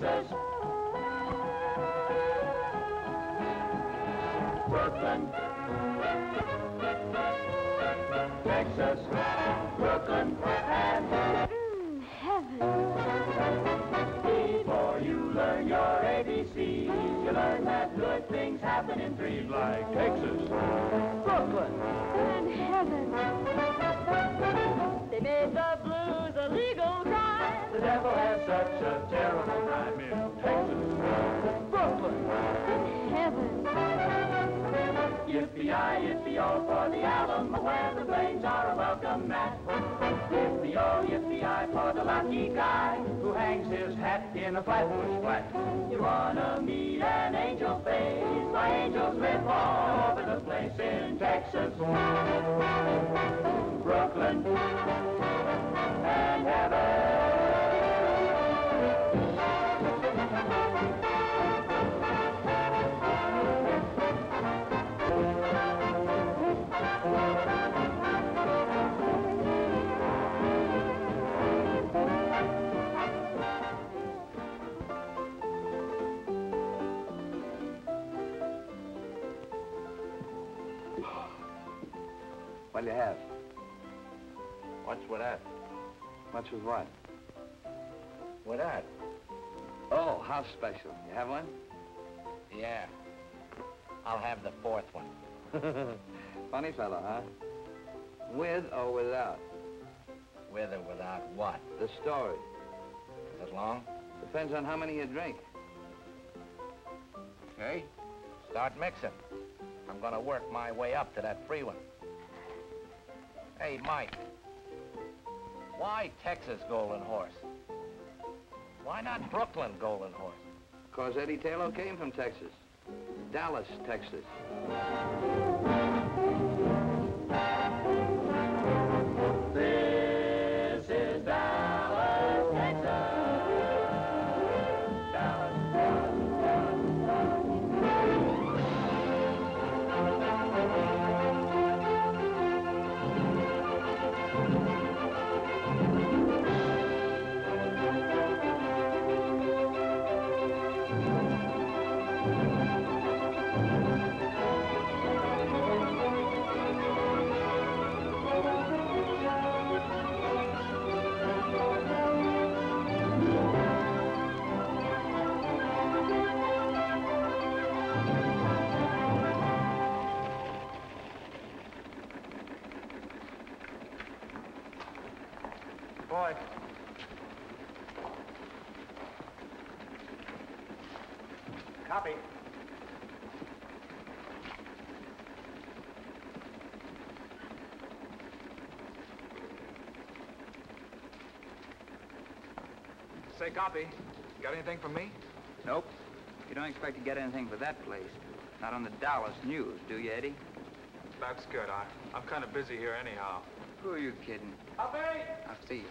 Texas, Brooklyn, Texas, Brooklyn, and heaven. Before you learn your ABCs, you learn that good things happen in threes, like Texas, Brooklyn, and heaven. They made the blues a legal crime. The devil has such a terrible time in Texas, Brooklyn, and heaven. Yippee-yi, yippee-o for the Alamo, where the flames are a welcome mat. Yippee-o, yippee-yi for the lucky guy who hangs his hat in a Flatbush flat. You wanna meet an angel face, my angels live all over the place in Texas, Brooklyn, and heaven. What'll you have? What's with that? What's with what? With that? Oh, how special. You have one? Yeah. I'll have the fourth one. Funny fellow, huh? With or without? With or without what? The story. Is it long? Depends on how many you drink. Okay. Start mixing. I'm gonna work my way up to that free one. Hey, Mike, why Texas Golden Horse? Why not Brooklyn Golden Horse? Because Eddie Taylor came from Texas. Dallas, Texas. This is Dallas, Texas. Dallas, Dallas, Dallas, Dallas. Copy. Say, copy. Got anything for me? Nope. You don't expect to get anything for that place. Not on the Dallas News, do you, Eddie? That's good. I'm kind of busy here anyhow. Who are you kidding? Copy! I'll see you.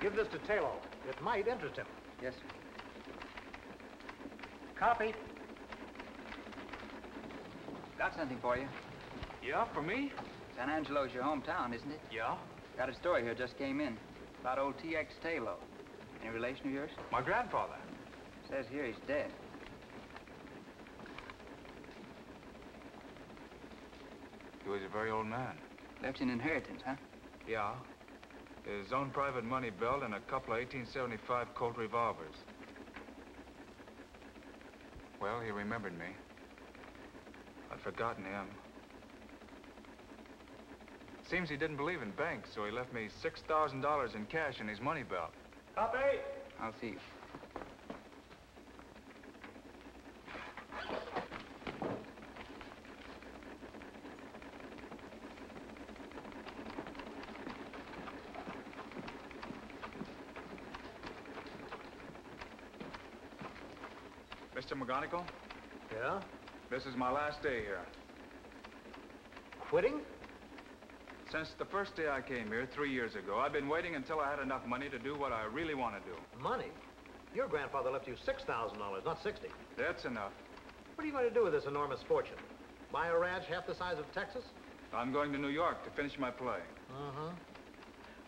Give this to Taylor. It might interest him. Yes, sir. Copy. Got something for you. Yeah, for me? San Angelo's your hometown, isn't it? Yeah. Got a story here, just came in. About old T.X. Taylor. Any relation of yours? My grandfather. Says here he's dead. He was a very old man. Left an inheritance, huh? Yeah. His own private money belt and a couple of 1875 Colt revolvers. Well, he remembered me. I'd forgotten him. Seems he didn't believe in banks, so he left me $6,000 in cash in his money belt. Copy! I'll see you. Mr. McGonigal? Yeah? This is my last day here. Quitting? Since the first day I came here 3 years ago, I've been waiting until I had enough money to do what I really want to do. Money? Your grandfather left you $6,000, not 60. That's enough. What are you going to do with this enormous fortune? Buy a ranch half the size of Texas? I'm going to New York to finish my play. Uh-huh.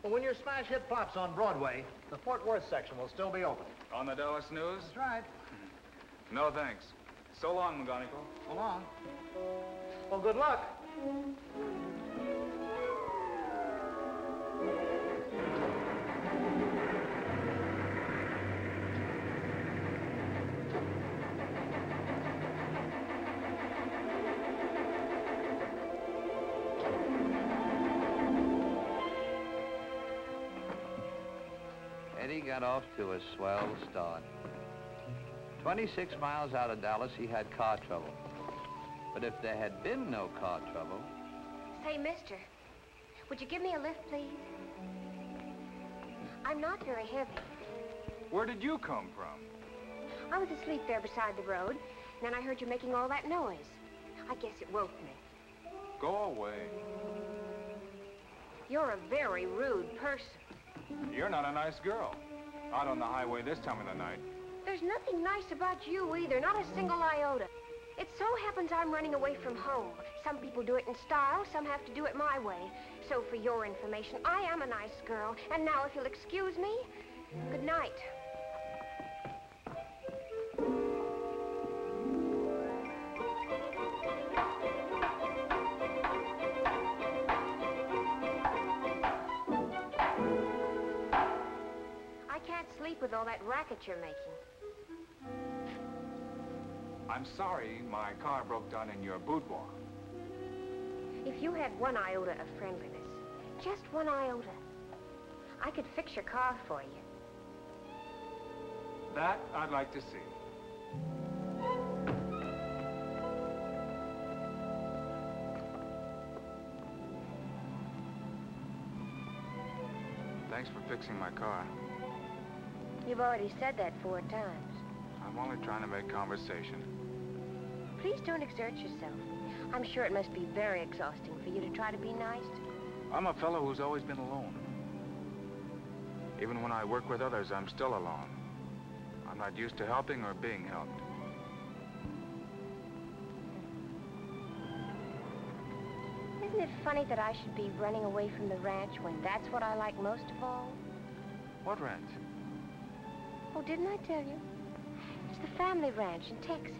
Well, when your smash hit pops on Broadway, the Fort Worth section will still be open. On the Dallas News? That's right. No, thanks. So long, McGonigal. So long. Well, good luck. Eddie got off to a swell start. 26 miles out of Dallas, he had car trouble. But if there had been no car trouble... Say, mister, would you give me a lift, please? I'm not very heavy. Where did you come from? I was asleep there beside the road, and then I heard you making all that noise. I guess it woke me. Go away. You're a very rude person. You're not a nice girl. Out on the highway this time of the night. There's nothing nice about you either, not a single iota. It so happens I'm running away from home. Some people do it in style, some have to do it my way. So for your information, I am a nice girl. And now, if you'll excuse me, good night. I can't sleep with all that racket you're making. I'm sorry my car broke down in your boudoir. If you had one iota of friendliness, just one iota, I could fix your car for you. That I'd like to see. Thanks for fixing my car. You've already said that 4 times. I'm only trying to make conversation. Please don't exert yourself. I'm sure it must be very exhausting for you to try to be nice. I'm a fellow who's always been alone. Even when I work with others, I'm still alone. I'm not used to helping or being helped. Isn't it funny that I should be running away from the ranch when that's what I like most of all? What ranch? Oh, didn't I tell you? It's the family ranch in Texas.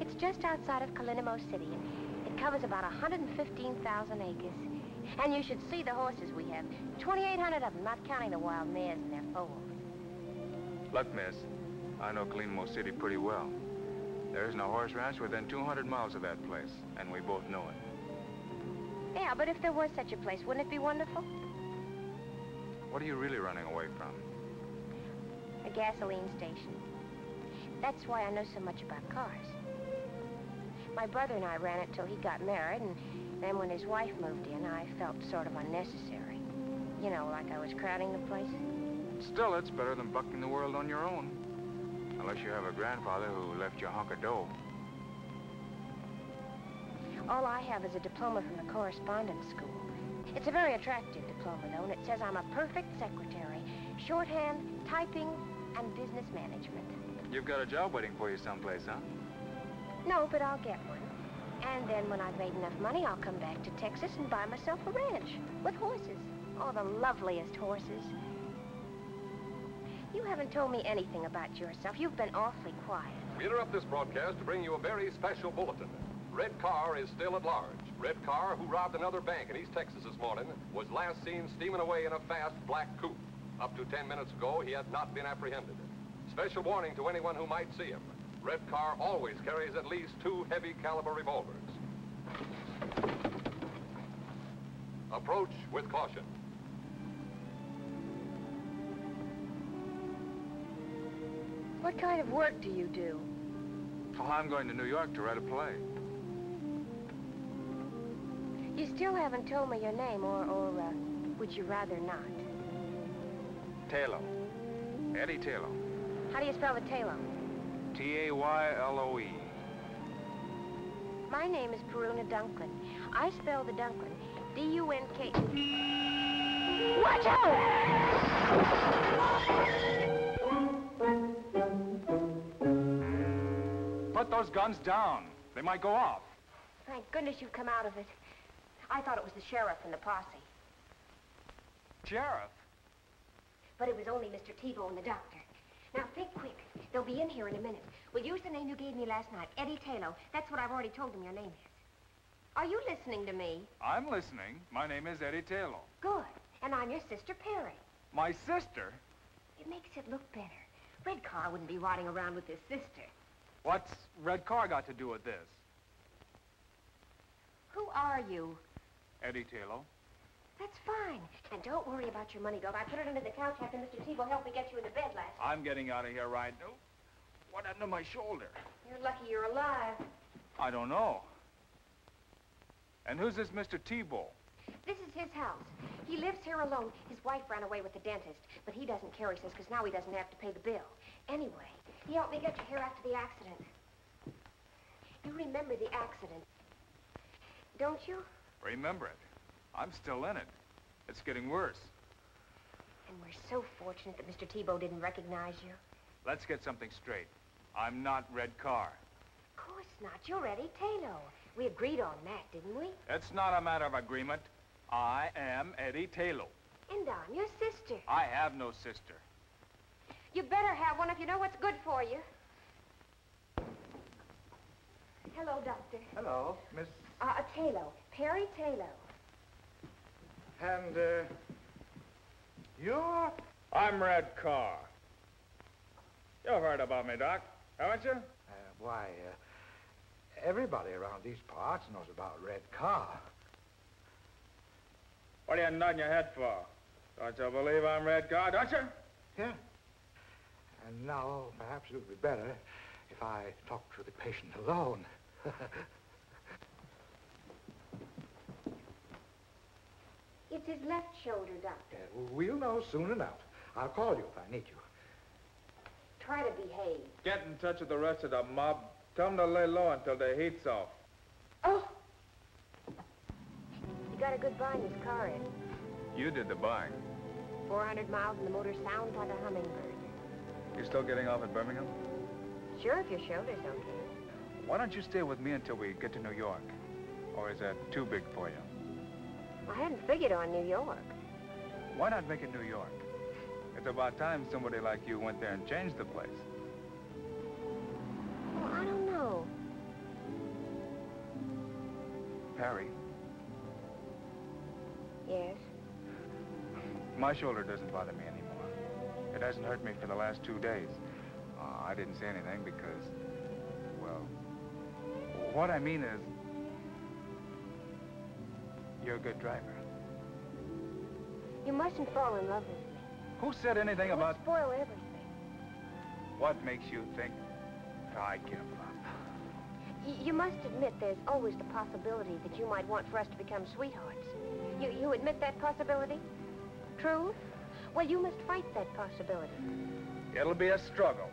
It's just outside of Kalinimo City, and it covers about 115,000 acres. And you should see the horses we have. 2,800 of them, not counting the wild mares and their foals. Look, miss, I know Kalinimo City pretty well. There isn't a horse ranch within 200 miles of that place, and we both know it. Yeah, but if there was such a place, wouldn't it be wonderful? What are you really running away from? A gasoline station. That's why I know so much about cars. My brother and I ran it till he got married, and then when his wife moved in, I felt sort of unnecessary. You know, like I was crowding the place. Still, it's better than bucking the world on your own. Unless you have a grandfather who left you a hunk of dough. All I have is a diploma from the correspondence school. It's a very attractive diploma, though, and it says I'm a perfect secretary. Shorthand, typing, and business management. You've got a job waiting for you someplace, huh? No, but I'll get one. And then when I've made enough money, I'll come back to Texas and buy myself a ranch with horses. Oh, the loveliest horses. You haven't told me anything about yourself. You've been awfully quiet. We interrupt this broadcast to bring you a very special bulletin. Red Carr is still at large. Red Carr, who robbed another bank in East Texas this morning, was last seen steaming away in a fast black coupe. Up to 10 minutes ago, he had not been apprehended. Special warning to anyone who might see him. Red Carr always carries at least 2 heavy-caliber revolvers. Approach with caution. What kind of work do you do? Well, I'm going to New York to write a play. You still haven't told me your name, or would you rather not? Taylor. Eddie Taylor. How do you spell the Taylor? T-A-Y-L-O-E. My name is Peruna Dunklin. I spell the Dunklin. D-U-N-K... Watch out! Put those guns down. They might go off. Thank goodness you've come out of it. I thought it was the sheriff and the posse. Sheriff? But it was only Mr. Tebow and the doctor. Now, think quick. They'll be in here in a minute. We'll use the name you gave me last night, Eddie Taylor. That's what I've already told them your name is. Are you listening to me? I'm listening. My name is Eddie Taylor. Good. And I'm your sister, Perry. My sister? It makes it look better. Red Carr wouldn't be rotting around with his sister. What's Red Carr got to do with this? Who are you? Eddie Taylor. That's fine. And don't worry about your money, Gov. I put it under the couch after Mr. Tebow helped me get you into bed last night. I'm getting out of here right now. What happened to my shoulder? You're lucky you're alive. I don't know. And who's this Mr. Tebow? This is his house. He lives here alone. His wife ran away with the dentist, but he doesn't care, he says, because now he doesn't have to pay the bill. Anyway, he helped me get you here after the accident. You remember the accident, don't you? Remember it. I'm still in it. It's getting worse. And we're so fortunate that Mr. Tebow didn't recognize you. Let's get something straight. I'm not Red Carr. Of course not. You're Eddie Taylor. We agreed on that, didn't we? It's not a matter of agreement. I am Eddie Taylor. And I'm your sister. I have no sister. You better have one if you know what's good for you. Hello, Doctor. Hello, Miss... Taylor. Perry Taylor. And, you're... I'm Red Carr. You heard about me, Doc, haven't you? Everybody around these parts knows about Red Carr. What are you nodding your head for? Don't you believe I'm Red Carr, don't you? Yeah. And now, perhaps it would be better if I talked to the patient alone. It's his left shoulder, Doctor. We'll know soon enough. I'll call you if I need you. Try to behave. Get in touch with the rest of the mob. Tell them to lay low until the heat's off. Oh! You got a good bind this car in. You did the buying. 400 miles and the motor sounds like a hummingbird. You're still getting off at Birmingham? Sure, if your shoulder's okay. Why don't you stay with me until we get to New York? Or is that too big for you? I hadn't figured on New York. Why not make it New York? It's about time somebody like you went there and changed the place. Well, I don't know. Perry. Yes? My shoulder doesn't bother me anymore. It hasn't hurt me for the last 2 days. I didn't say anything because, well, what I mean is, you're a good driver. You mustn't fall in love with me. Who said anything about... It would spoil everything. What makes you think I give up? You must admit there's always the possibility that you might want for us to become sweethearts. You admit that possibility? True? Well, you must fight that possibility. It'll be a struggle.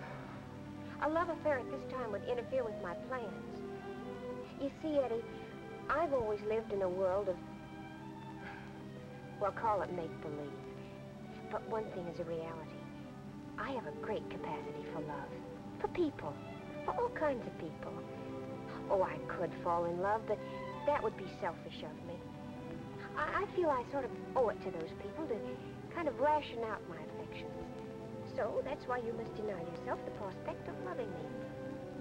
A love affair at this time would interfere with my plans. You see, Eddie, I've always lived in a world of... Well, call it make-believe. But one thing is a reality. I have a great capacity for love. For people. For all kinds of people. Oh, I could fall in love, but that would be selfish of me. I feel I sort of owe it to those people to kind of ration out my affections. So that's why you must deny yourself the prospect of loving me.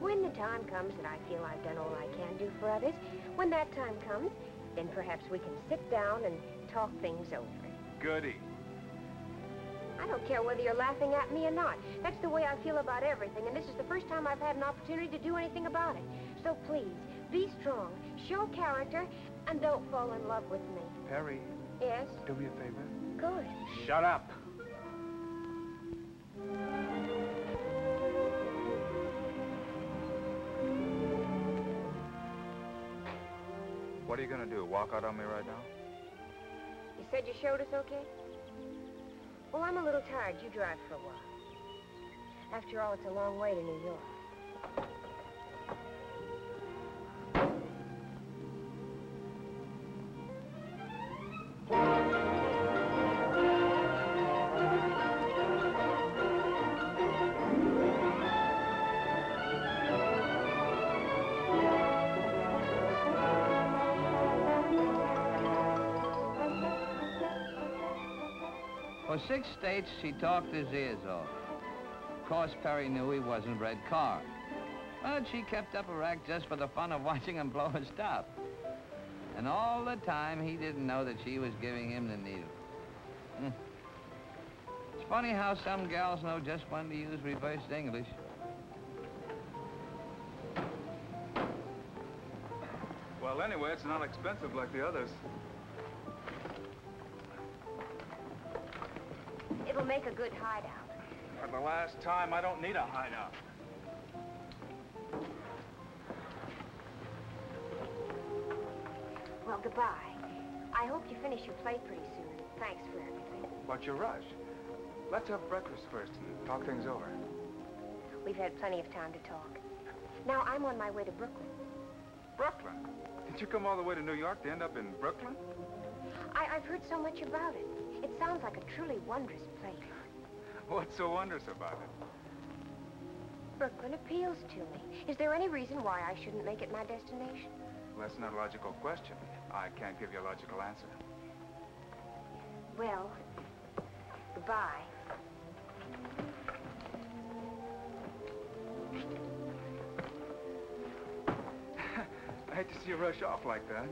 When the time comes that I feel I've done all I can do for others, when that time comes, then perhaps we can sit down and talk things over. Goody. I don't care whether you're laughing at me or not. That's the way I feel about everything, and this is the first time I've had an opportunity to do anything about it. So please, be strong, show character, and don't fall in love with me. Perry. Yes? Do me a favor. Good. Shut up. What are you going to do, walk out on me right now? You said your shoulder's okay? Well, I'm a little tired. You drive for a while. After all, it's a long way to New York. For 6 states, she talked his ears off. Of course, Perry knew he wasn't Red Carr. But she kept up her act just for the fun of watching him blow his top. And all the time, he didn't know that she was giving him the needle. It's funny how some gals know just when to use reversed English. Well, anyway, it's not expensive like the others. It'll make a good hideout. For the last time, I don't need a hideout. Well, goodbye. I hope you finish your plate pretty soon. Thanks for everything. What's your rush? Let's have breakfast first and talk things over. We've had plenty of time to talk. Now I'm on my way to Brooklyn. Brooklyn? Did you come all the way to New York to end up in Brooklyn? I've heard so much about it. It sounds like a truly wondrous place. What's so wondrous about it? Brooklyn appeals to me. Is there any reason why I shouldn't make it my destination? Well, that's not a logical question. I can't give you a logical answer. Well, goodbye. I hate to see you rush off like that.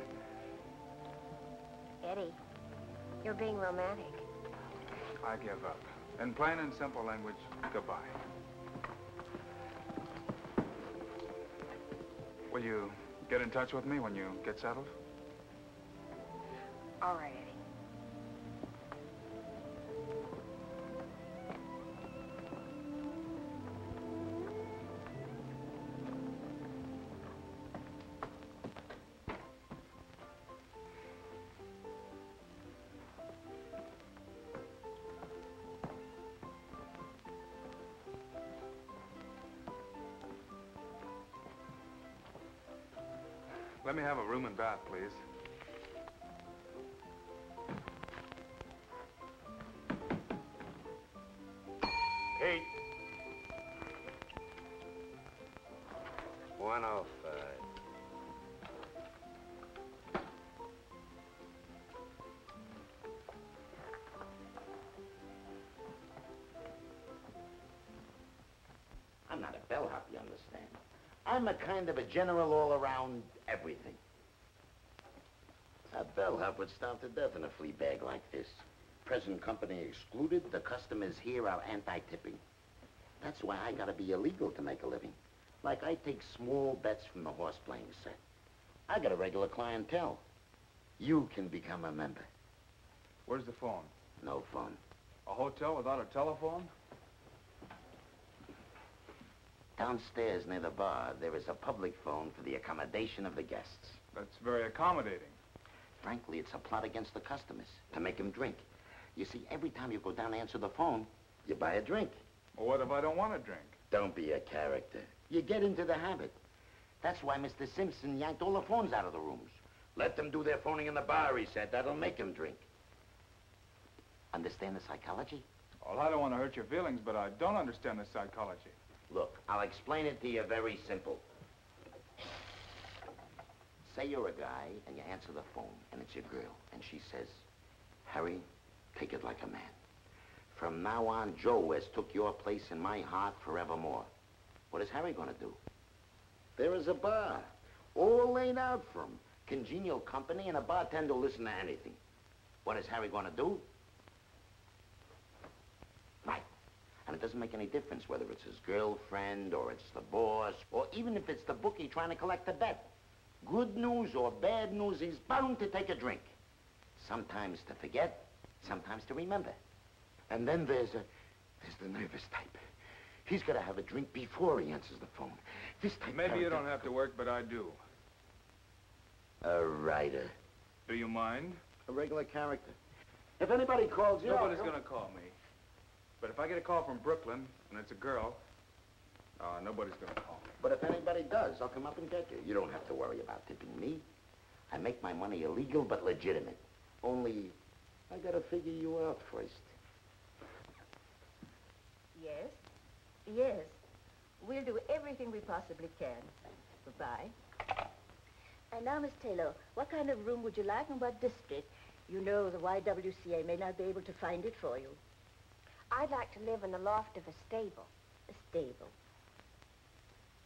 Eddie, you're being romantic. I give up. In plain and simple language, goodbye. Will you get in touch with me when you get settled? All right, Eddie. Let me have a room and bath, please. Eight. 105. I'm not a bellhop, you understand. I'm a kind of a general all-around everything. A bellhop would starve to death in a flea bag like this. Present company excluded, the customers here are anti-tipping. That's why I gotta be illegal to make a living. Like I take small bets from the horse playing set. I got a regular clientele. You can become a member. Where's the phone? No phone. A hotel without a telephone? Downstairs near the bar, there is a public phone for the accommodation of the guests. That's very accommodating. Frankly, it's a plot against the customers to make them drink. You see, every time you go down to answer the phone, you buy a drink. Well, what if I don't want a drink? Don't be a character. You get into the habit. That's why Mr. Simpson yanked all the phones out of the rooms. Let them do their phoning in the bar, he said. That'll make them drink. Understand the psychology? Well, I don't want to hurt your feelings, but I don't understand the psychology. Look, I'll explain it to you very simple. Say you're a guy and you answer the phone and it's your girl and she says, Harry, take it like a man. From now on, Joe has took your place in my heart forevermore. What is Harry gonna do? There is a bar, all laid out for him. Congenial company and a bartender will listen to anything. What is Harry gonna do? And it doesn't make any difference whether it's his girlfriend or it's the boss or even if it's the bookie trying to collect the bet. Good news or bad news, he's bound to take a drink. Sometimes to forget, sometimes to remember. And then there's the nervous type. He's got to have a drink before he answers the phone. This type. Maybe you don't have to work, but I do. A writer. Do you mind? A regular character. If anybody calls you, nobody's gonna call me. But if I get a call from Brooklyn, and it's a girl, nobody's gonna call me. But if anybody does, I'll come up and get you. You don't have to worry about tipping me. I make my money illegal, but legitimate. Only, I gotta figure you out first. Yes, yes. We'll do everything we possibly can. Goodbye. And now, Miss Taylor, what kind of room would you like and what district? You know, the YWCA may not be able to find it for you. I'd like to live in the loft of a stable. A stable?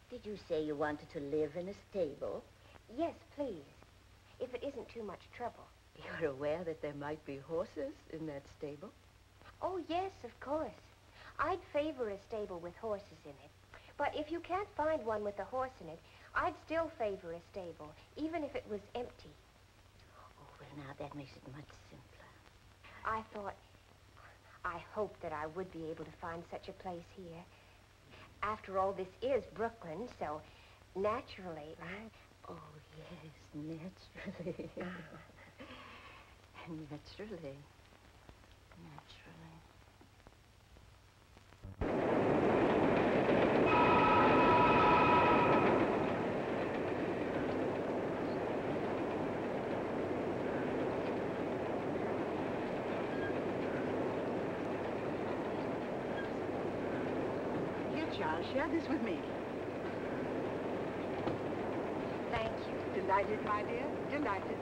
Did you say you wanted to live in a stable? Yes, please. If it isn't too much trouble. You're aware that there might be horses in that stable? Oh, yes, of course. I'd favor a stable with horses in it. But if you can't find one with a horse in it, I'd still favor a stable, even if it was empty. Oh, well, now that makes it much simpler. I thought, I hoped that I would be able to find such a place here. After all, this is Brooklyn, so naturally, right? Oh, yes, naturally. Naturally. Naturally. Here, Charles, share this with me. Thank you. Delighted, my dear. Delighted.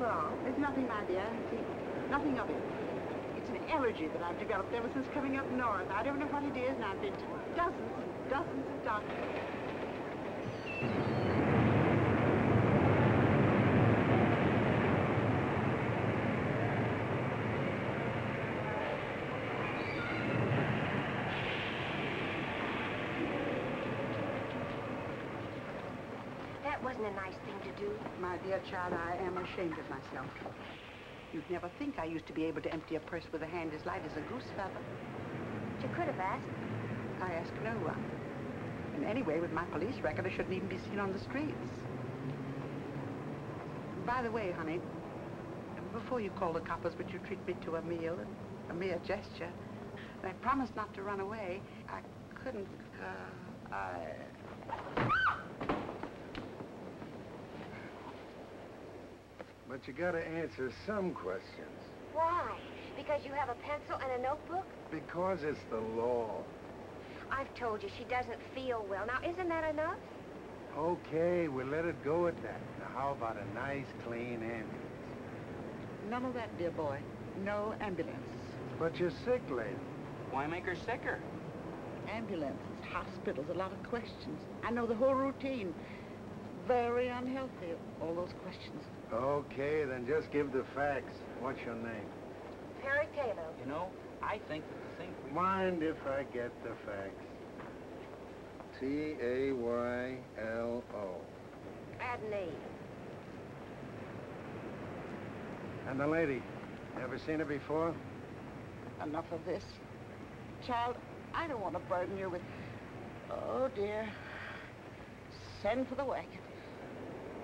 Wrong. There's nothing, my dear. Nothing of it. It's an allergy that I've developed ever since coming up north. I don't know what it is, and I've been to dozens and dozens of doctors. A nice thing to do. My dear child, I am ashamed of myself. You'd never think I used to be able to empty a purse with a hand as light as a goose feather. But you could have asked. I asked no one. And anyway, with my police record, I shouldn't even be seen on the streets. By the way, honey, before you call the coppers, would you treat me to a meal, a mere gesture? And I promised not to run away. I couldn't, But you gotta answer some questions. Why? Because you have a pencil and a notebook? Because it's the law. I've told you, she doesn't feel well. Now, isn't that enough? Okay, we'll let it go at that. Now, how about a nice, clean ambulance? None of that, dear boy. No ambulance. But you're sick, lady. Why make her sicker? Ambulances, hospitals, a lot of questions. I know the whole routine. Very unhealthy, all those questions. Okay, then just give the facts. What's your name? Perry Taylor. You know, I think that the thing... Mind if I get the facts? T-A-Y-L-O. Add an E. And the lady, ever seen her before? Enough of this. Child, I don't want to burden you with... Oh, dear. Send for the wagon.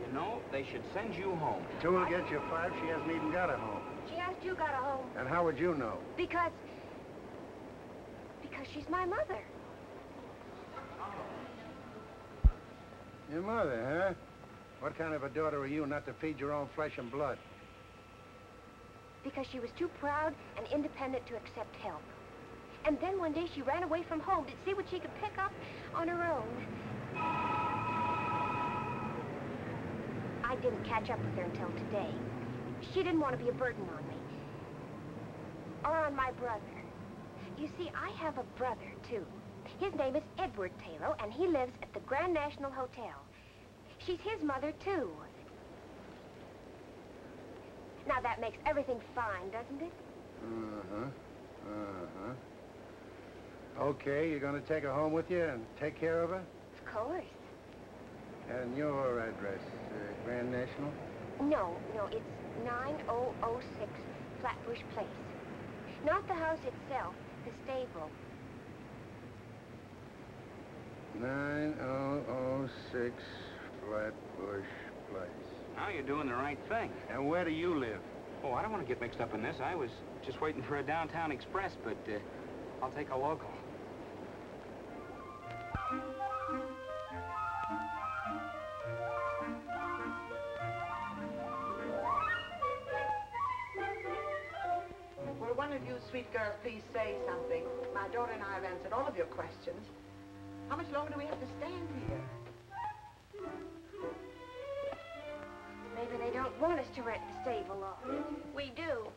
You know, they should send you home. Two will get you five. She hasn't even got a home. She asked you got a home. And how would you know? Because she's my mother. Your mother, huh? What kind of a daughter are you not to feed your own flesh and blood? Because she was too proud and independent to accept help. And then one day she ran away from home to see what she could pick up on her own. I didn't catch up with her until today. She didn't want to be a burden on me. Or on my brother. You see, I have a brother, too. His name is Edward Taylor, and he lives at the Grand National Hotel. She's his mother, too. Now, that makes everything fine, doesn't it? Okay, you're going to take her home with you and take care of her? Of course. And your address, Grand National? No, it's 9006 Flatbush Place. Not the house itself, the stable. 9006 Flatbush Place. Now you're doing the right thing. And where do you live? Oh, I don't want to get mixed up in this. I was just waiting for a downtown express, but I'll take a local. Sweet girl, please say something. my daughter and I have answered all of your questions. How much longer do we have to stand here? Maybe they don't want us to rent the stable off. We do.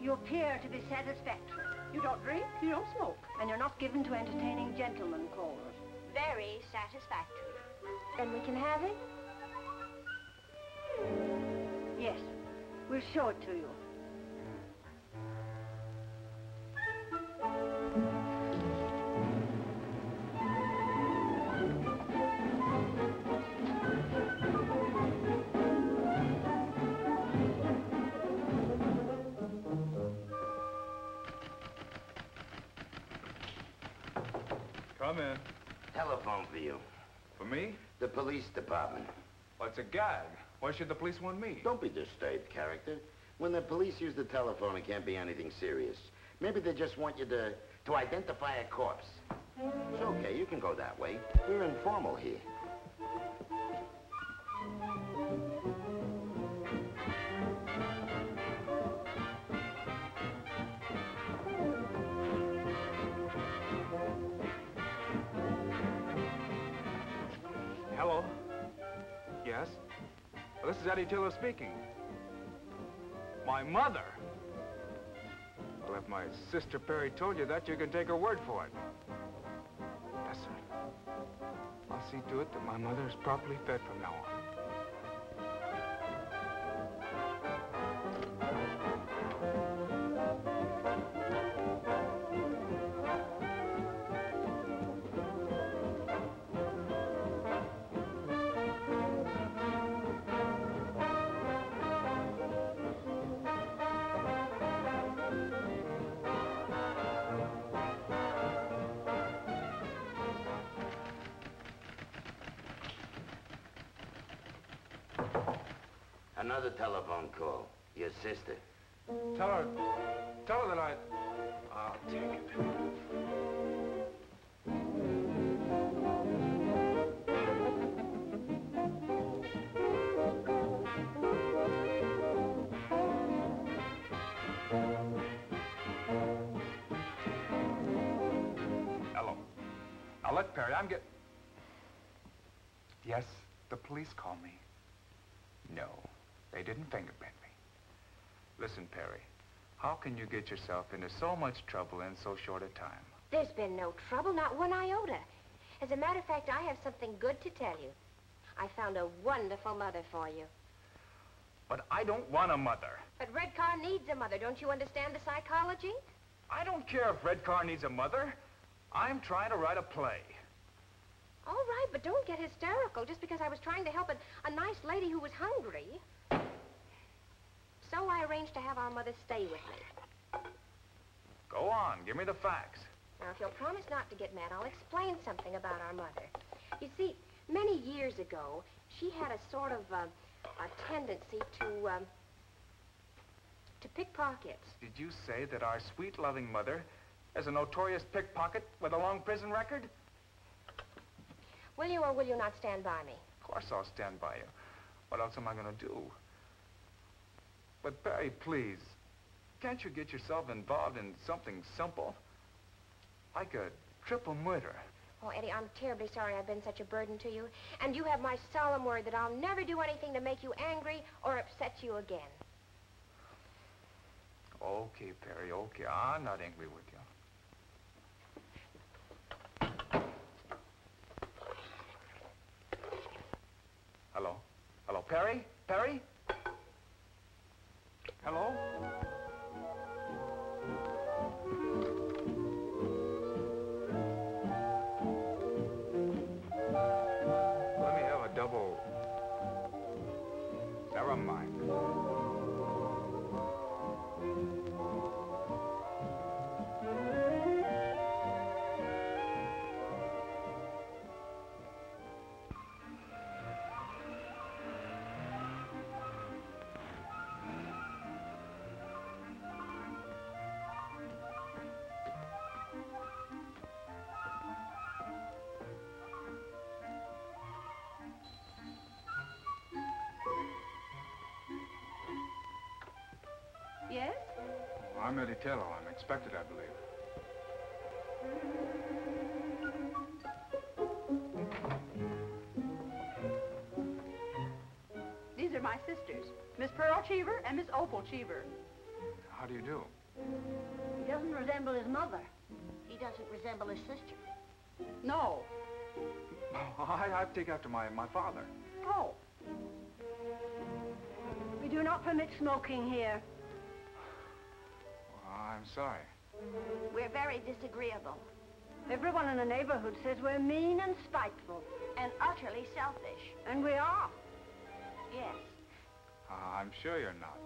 You appear to be satisfactory. You don't drink, you don't smoke, and you're not given to entertaining gentlemen callers. Very satisfactory. Then we can have it? Yes, we'll show it to you. Come in. Telephone for you. For me? The police department. Well, it's a gag. Why should the police want me? Don't be disturbed, character. When the police use the telephone, it can't be anything serious. Maybe they just want you to identify a corpse. It's okay, you can go that way. We're informal here. Hello? Yes? This is Eddie Taylor speaking. My mother? Well, if my sister Perry told you that, you can take her word for it. Yes, sir. I'll see to it that my mother is properly fed from now on. Another telephone call. Your sister. Tell her that I'll take it. Hello. I'll let Perry, Yes, the police call me. No. They didn't fingerprint me. Listen, Perry, how can you get yourself into so much trouble in so short a time? There's been no trouble, not one iota. As a matter of fact, I have something good to tell you. I found a wonderful mother for you. But I don't want a mother. But Red Carr needs a mother. Don't you understand the psychology? I don't care if Red Carr needs a mother. I'm trying to write a play. All right, but don't get hysterical just because I was trying to help a nice lady who was hungry. So I arranged to have our mother stay with me. Go on, give me the facts. Now, if you'll promise not to get mad, I'll explain something about our mother. You see, many years ago, she had a sort of a tendency to pickpockets. Did you say that our sweet, loving mother is a notorious pickpocket with a long prison record? Will you or will you not stand by me? Of course I'll stand by you. What else am I going to do? But, Perry, please, can't you get yourself involved in something simple? Like a triple murder. Oh, Eddie, I'm terribly sorry I've been such a burden to you. And you have my solemn word that I'll never do anything to make you angry or upset you again. Okay, Perry, okay. I'm not angry with you. Hello? Hello, Perry? Perry? Hello? Let me have a double. Never mind. Well, I'm Eddie Taylor. I'm expected, I believe. These are my sisters, Miss Pearl Cheever and Miss Opal Cheever. How do you do? He doesn't resemble his mother. He doesn't resemble his sister. No. Oh, I take after my father. Oh. We do not permit smoking here. Well, I'm sorry. We're very disagreeable. Everyone in the neighborhood says we're mean and spiteful. And utterly selfish. And we are. Yes. I'm sure you're not.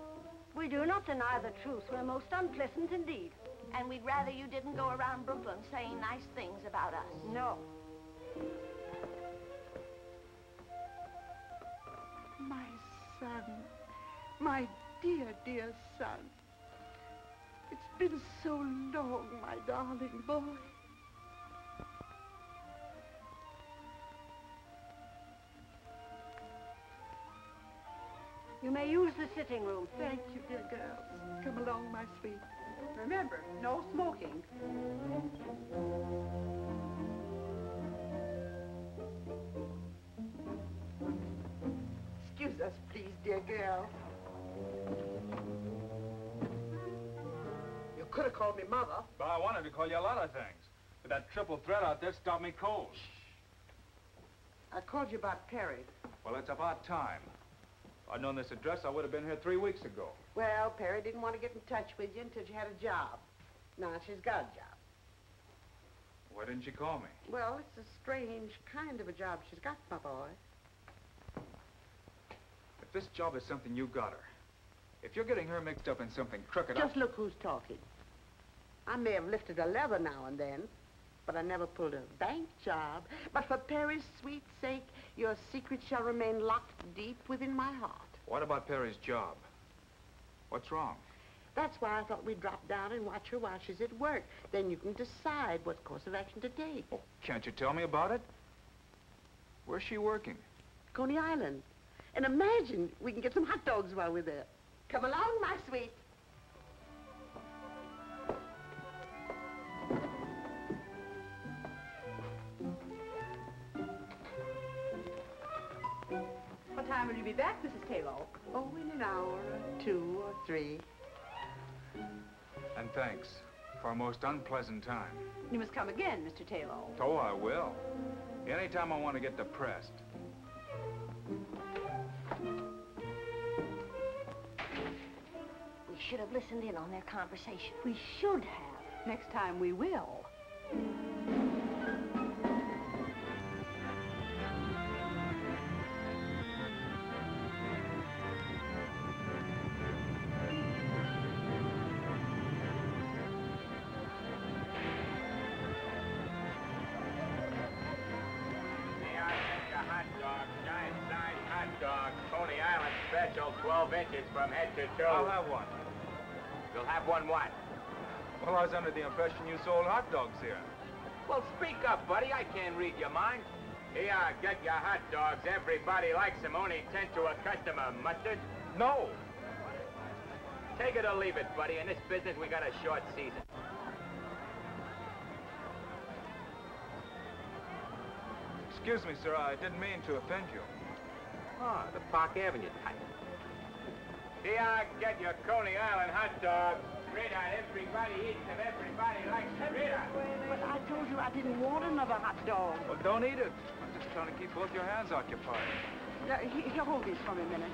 We do not deny the truth. We're most unpleasant indeed. And we'd rather you didn't go around Brooklyn saying nice things about us. No. My son. My dear, dear son. It's been so long, my darling boy. You may use the sitting room. Thank you, dear girls. Come along, my sweet. Remember, no smoking. Excuse us, please, dear girl. You could have called me Mother. But I wanted to call you a lot of things. But that triple threat out there stopped me cold. Shh. I called you about Perry. Well, it's about time. I'd known this address, I would have been here 3 weeks ago. Well, Perry didn't want to get in touch with you until you had a job. Now she's got a job. Why didn't she call me? Well, it's a strange kind of a job she's got, my boy. If this job is something you got her, if you're getting her mixed up in something crooked... Just look who's talking. I may have lifted a leather now and then, but I never pulled a bank job. But for Perry's sweet sake, your secret shall remain locked deep within my heart. What about Perry's job? What's wrong? That's why I thought we'd drop down and watch her while she's at work. Then you can decide what course of action to take. Oh, can't you tell me about it? Where's she working? Coney Island. And imagine we can get some hot dogs while we're there. Come along, my sweet. Will you be back, Mrs. Taylor? Oh, in an hour, or two, or three. And thanks for a most unpleasant time. You must come again, Mr. Taylor. Oh, I will. Anytime I want to get depressed. We should have listened in on their conversation. We should have. Next time we will. From head to toe. I'll have one. You'll have one what? Well, I was under the impression you sold hot dogs here. Well, speak up, buddy. I can't read your mind. Here, get your hot dogs. Everybody likes them. Only 10 to a customer. Mustard? No. Take it or leave it, buddy. In this business, we got a short season. Excuse me, sir. I didn't mean to offend you. Ah, the Park Avenue type. Here, get your Coney Island hot dogs. Rita, everybody eats them. Everybody likes them. Rita. But I told you I didn't want another hot dog. Well, don't eat it. I'm just trying to keep both your hands occupied. Now, he'll hold these for me a minute.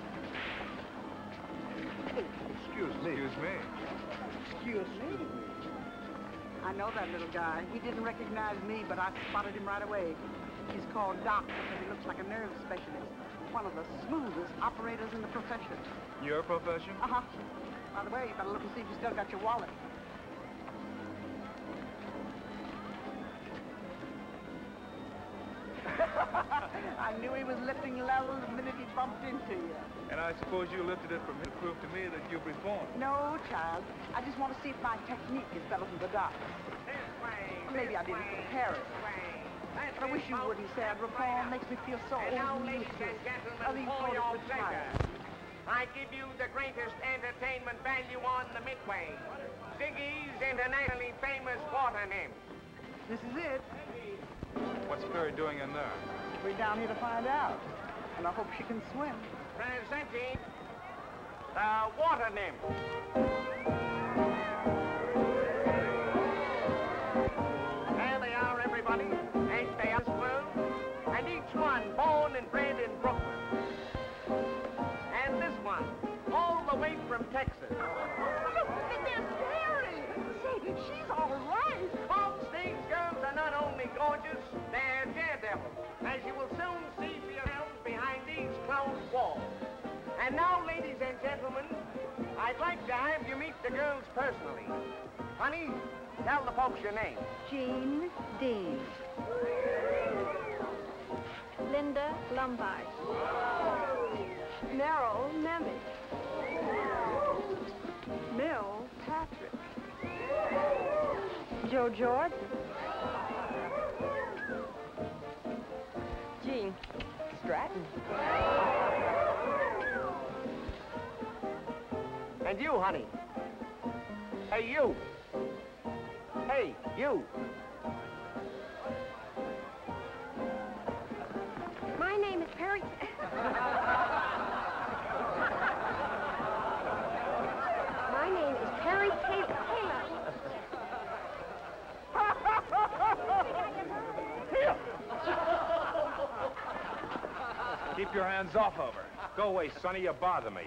Excuse me. Excuse me. Excuse me. I know that little guy. He didn't recognize me, but I spotted him right away. He's called Doc because he looks like a nerve specialist. One of the smoothest operators in the profession. Your profession? Uh-huh. By the way, you better look and see if you still got your wallet. I knew he was lifting levels the minute he bumped into you. And I suppose you lifted it from him to prove to me that you've reformed. No, child. I just want to see if my technique is better than the doctor's. Maybe I didn't compare it. I wish you wouldn't say I'd reform. Makes me feel so old. And now, ladies and gentlemen, for your pleasure, I give you the greatest entertainment value on the Midway. their names? This is it. What's Perry doing in there? We're down here to find out. And I hope she can swim. Presenting the water nymph. Born and bred in Brooklyn. And this one, all the way from Texas. Look at Perry! Say, she's all right. All stage girls are not only gorgeous, they're daredevils, as you will soon see for yourselves behind these closed walls. And now, ladies and gentlemen, I'd like to have you meet the girls personally. Honey, tell the folks your name. Jean Dean. Linda Lombard. Merrill Nemeth. Mill Patrick. Joe Jordan. Jean Stratton. And you, honey. Hey, you. Hey, you. Perry. My name is Perry Taylor. Here. Keep your hands off of her. Go away, Sonny. You bother me.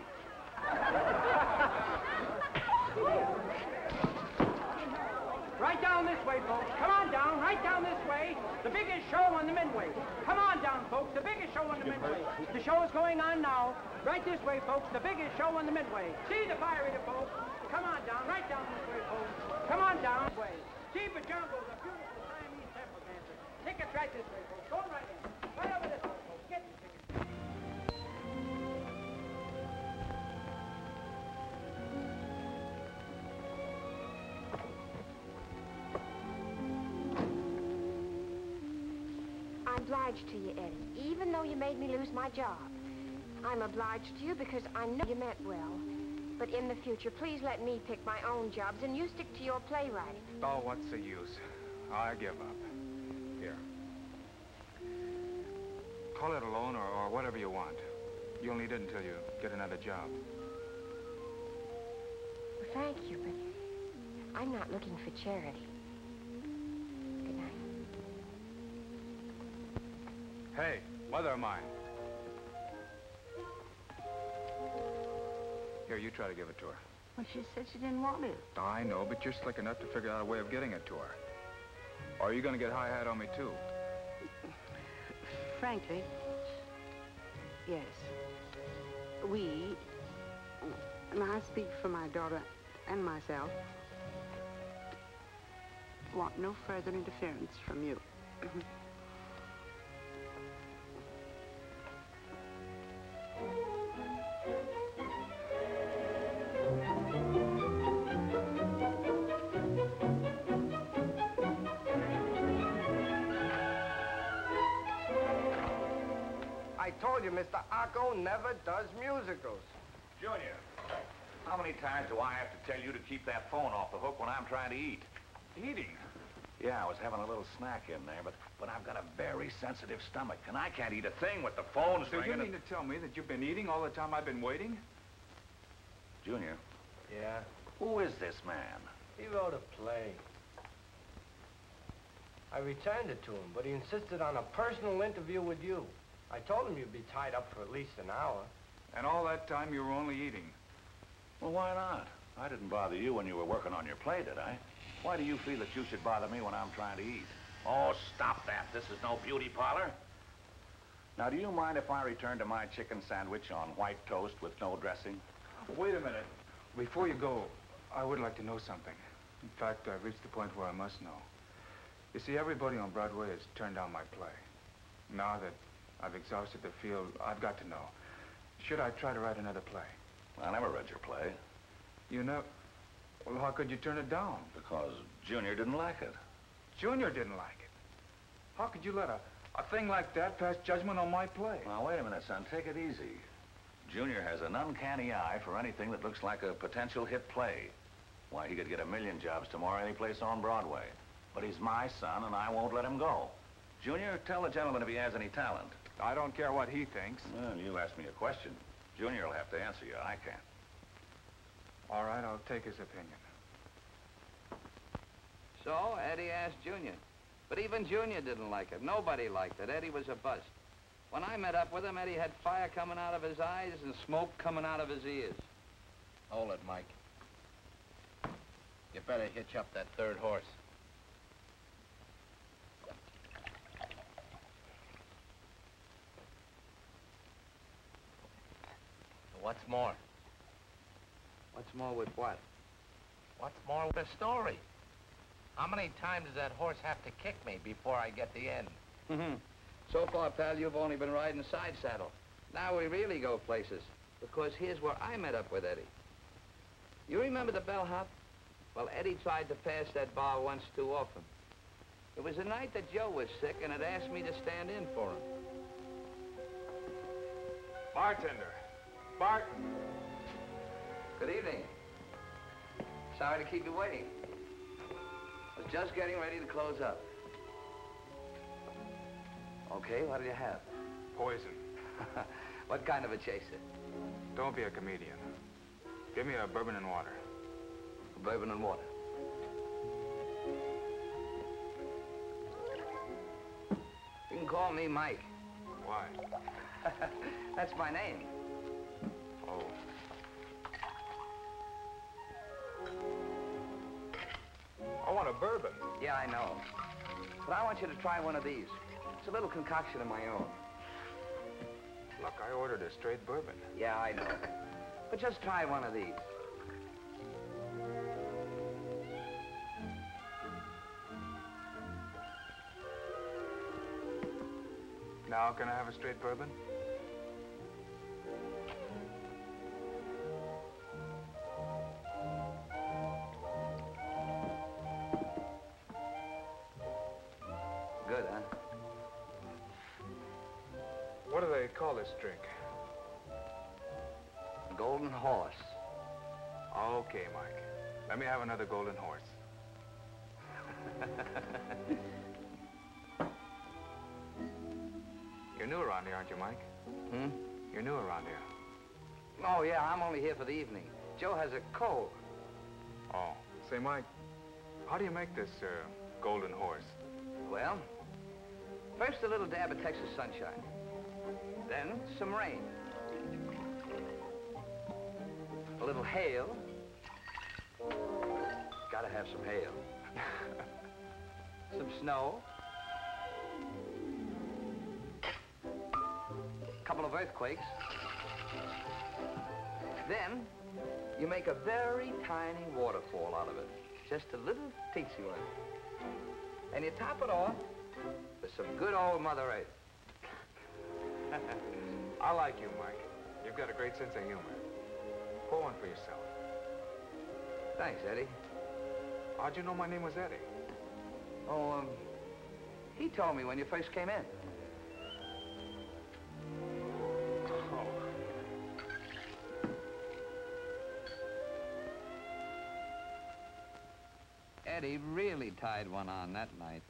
Right down this way, folks. Come on down. Right down this way. The biggest show on the midway. Come on down, folks. The biggest show on the midway. The show is going on now. Right this way, folks. The biggest show on the midway. See the fire eater, folks. Come on down. Right down this way, folks. Come on down this way. See the jungle, the beautiful Siamese temple dancer. Tickets right this way, folks. Go right in. Right over this way, folks. Get the tickets. Obliged to you, Eddie, even though you made me lose my job. I'm obliged to you because I know you meant well. But in the future, please let me pick my own jobs and you stick to your playwriting. Oh, what's the use? I give up. Here. Call it a loan or whatever you want. You'll need it until you get another job. Well, thank you, but I'm not looking for charity. Hey, mother of mine. Here, you try to give it to her. Well, she said she didn't want it. I know, but you're slick enough to figure out a way of getting it to her. Or are you going to get high-hat on me, too? Frankly, yes. And I speak for my daughter and myself, want no further interference from you. Mr. Arco never does musicals. Junior, how many times do I have to tell you to keep that phone off the hook when I'm trying to eat? Eating? Yeah, I was having a little snack in there, but I've got a very sensitive stomach, and I can't eat a thing with the phone ringing. So you mean to tell me that you've been eating all the time I've been waiting? Junior. Yeah? Who is this man? He wrote a play. I returned it to him, but he insisted on a personal interview with you. I told him you'd be tied up for at least an hour. And all that time you were only eating? Well, why not? I didn't bother you when you were working on your play, did I? Why do you feel that you should bother me when I'm trying to eat? Oh, stop that. This is no beauty parlor. Now, do you mind if I return to my chicken sandwich on white toast with no dressing? Wait a minute. Before you go, I would like to know something. In fact, I've reached the point where I must know. You see, everybody on Broadway has turned down my play. Now that I've exhausted the field, I've got to know. Should I try to write another play? I never read your play. You know, well, how could you turn it down? Because Junior didn't like it. Junior didn't like it? How could you let a thing like that pass judgment on my play? Now, wait a minute, son. Take it easy. Junior has an uncanny eye for anything that looks like a potential hit play. Why, he could get a million jobs tomorrow any place on Broadway. But he's my son, and I won't let him go. Junior, tell the gentleman if he has any talent. I don't care what he thinks. Well, you asked me a question. Junior will have to answer you. I can't. All right, I'll take his opinion. So, Eddie asked Junior. But even Junior didn't like it. Nobody liked it. Eddie was a bust. When I met up with him, Eddie had fire coming out of his eyes and smoke coming out of his ears. Hold it, Mike. You better hitch up that third horse. What's more? What's more with what? What's more with the story? How many times does that horse have to kick me before I get the end? Mm-hmm. So far, pal, you've only been riding side saddle. Now we really go places, because here's where I met up with Eddie. You remember the bellhop? Well, Eddie tried to pass that bar once too often. It was the night that Joe was sick and had asked me to stand in for him. Bartender, Barton. Good evening. Sorry to keep you waiting. I was just getting ready to close up. Okay, what do you have? Poison. What kind of a chaser? Don't be a comedian. Give me a bourbon and water. Bourbon and water. You can call me Mike. Why? That's my name. Oh. I want a bourbon. Yeah, I know. But I want you to try one of these. It's a little concoction of my own. Look, I ordered a straight bourbon. Yeah, I know. But just try one of these. Now, can I have a straight bourbon? Good, huh? What do they call this drink? Golden Horse. Okay, Mike. Let me have another Golden Horse. You're new around here, aren't you, Mike? Hmm? You're new around here. Oh, yeah, I'm only here for the evening. Joe has a cold. Oh. Say, Mike, how do you make this, Golden Horse? Well, first a little dab of Texas sunshine. Then some rain. A little hail. Gotta have some hail. Some snow. Couple of earthquakes. Then, you make a very tiny waterfall out of it. Just a little teensy one. And you top it off with some good old Mother Earth. I like you, Mike. You've got a great sense of humor. Pour one for yourself. Thanks, Eddie. How'd you know my name was Eddie? Oh, he told me when you first came in. Eddie really tied one on that night.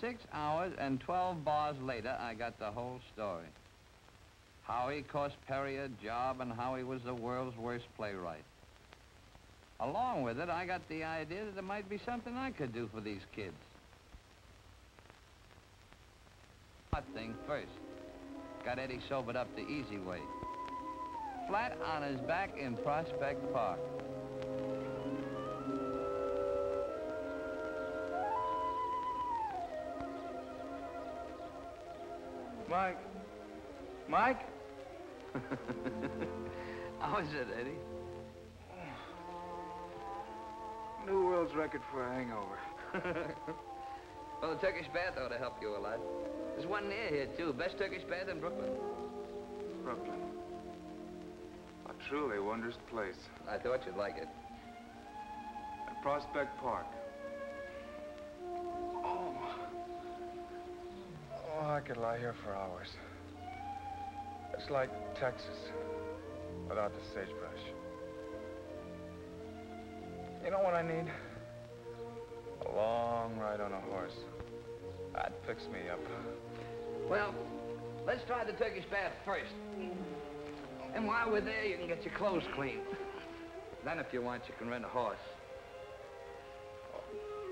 6 hours and 12 bars later, I got the whole story. How he cost Perry a job and how he was the world's worst playwright. Along with it, I got the idea that there might be something I could do for these kids. Hot thing first. Got Eddie sobered up the easy way. Flat on his back in Prospect Park. Mike. Mike? How is it, Eddie? New world's record for a hangover. Well, the Turkish bath ought to help you a lot. There's one near here, too. Best Turkish bath in Brooklyn. Brooklyn. A truly wondrous place. I thought you'd like it. At Prospect Park. Oh, I could lie here for hours. It's like Texas, without the sagebrush. You know what I need? A long ride on a horse. That picks me up. Well, let's try the Turkish bath first. And while we're there, you can get your clothes clean. Then if you want, you can rent a horse.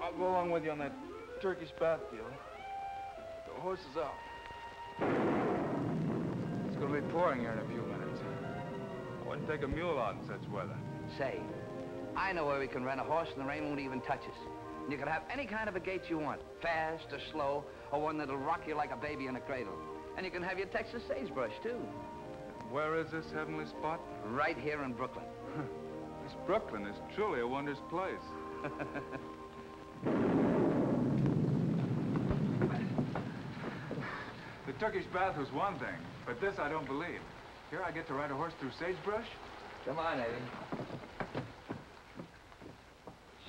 I'll go along with you on that Turkish bath deal. The horse is out. It's going to be pouring here in a few minutes. I wouldn't take a mule out in such weather. Say, I know where we can rent a horse and the rain won't even touch us. And you can have any kind of a gait you want, fast or slow, or one that'll rock you like a baby in a cradle. And you can have your Texas sagebrush, too. Where is this heavenly spot? Right here in Brooklyn. This Brooklyn is truly a wondrous place. The Turkish bath was one thing, but this I don't believe. Here I get to ride a horse through sagebrush? Come on, Eddie.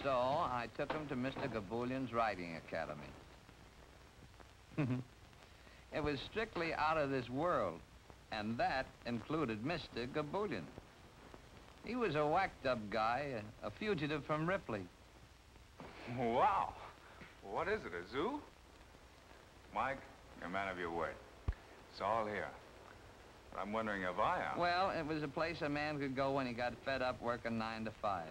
So I took him to Mr. Gaboulian's riding academy. It was strictly out of this world, and that included Mr. Gaboulian. He was a whacked-up guy, a fugitive from Ripley. Wow. What is it, a zoo? Mike, you're a man of your word. It's all here. But I'm wondering if I am. Well, it was a place a man could go when he got fed up working 9 to 5.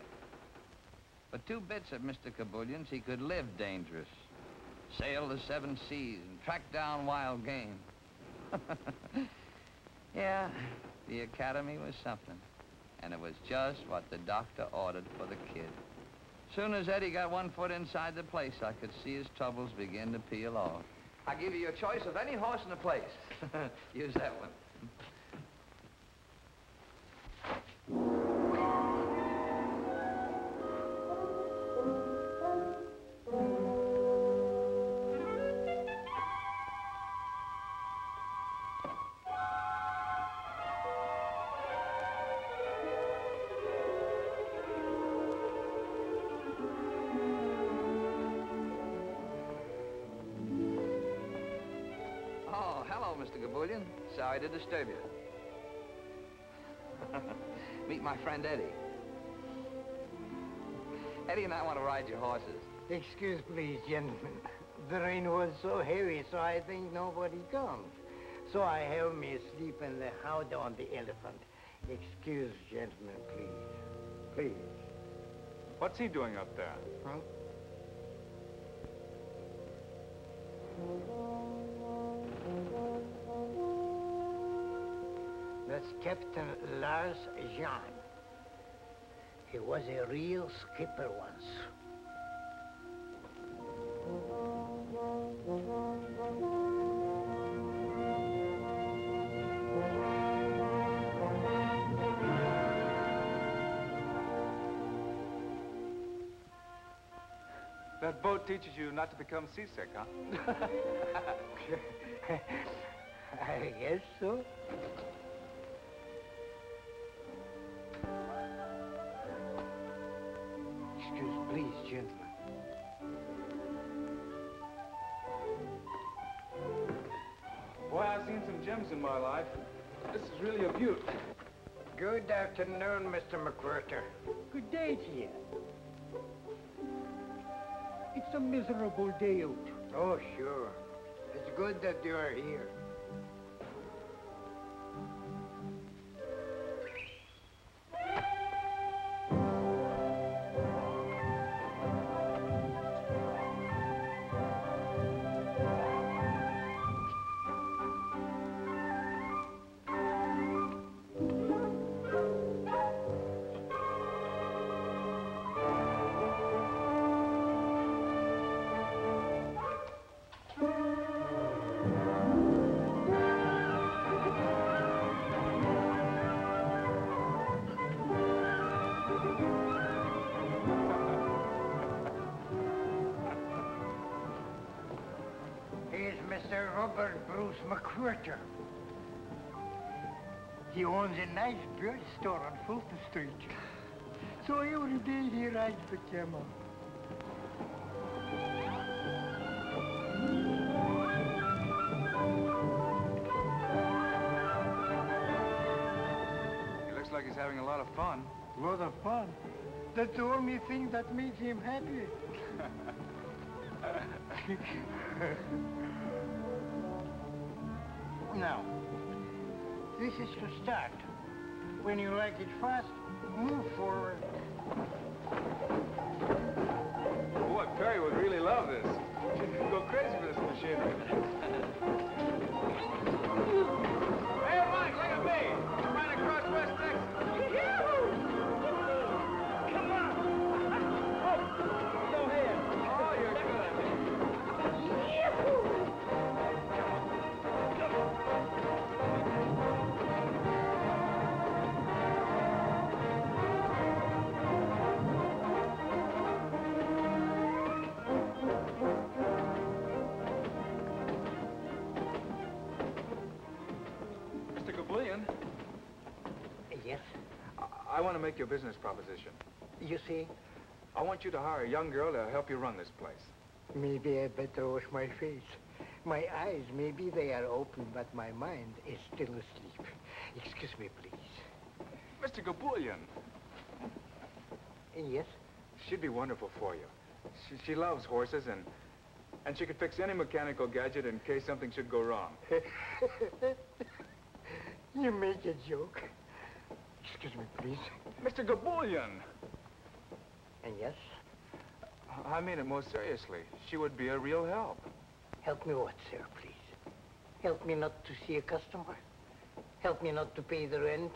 But two bits of Mr. Gaboulian's, he could live dangerous. Sail the 7 seas and track down wild game. Yeah, the academy was something. And it was just what the doctor ordered for the kid. Soon as Eddie got one foot inside the place, I could see his troubles begin to peel off. I give you your choice of any horse in the place. Use that one. Sorry to disturb you. Meet my friend Eddie. Eddie and I want to ride your horses. Excuse please, gentlemen. The rain was so heavy, so I think nobody comes. So I have me sleep in the house on the elephant. Excuse, gentlemen, please. Please. What's he doing up there? Huh? That's Captain Lars Jean. He was a real skipper once. That boat teaches you not to become seasick, huh? I guess so. Please, gentlemen. Boy, I've seen some gems in my life. This is really a beaut. Good afternoon, Mr. McWhirter. Good day to you. It's a miserable day out. Oh, sure. It's good that you are here. Robert Bruce McWhirter. He owns a nice beauty store on Fulton Street. So every day he rides the camel. He looks like he's having a lot of fun. A lot of fun? That's the only thing that makes him happy. Now, this is to start. When you like it fast, move forward. Boy, Perry would really love this. She could go crazy for this machinery. Hey, Mike, look at me. I'm right across West Texas. Come on. Oh, go ahead. Oh, you're I want to make you a business proposition. You see? I want you to hire a young girl to help you run this place. Maybe I better wash my face. My eyes, maybe they are open, but my mind is still asleep. Excuse me, please. Mr. Gaboulian. Yes? She'd be wonderful for you. She loves horses and she could fix any mechanical gadget in case something should go wrong. You make a joke. Excuse me, please. Mr. Gaboulian! Yes? I mean it most seriously. She would be a real help. Help me what, sir, please? Help me not to see a customer? Help me not to pay the rent?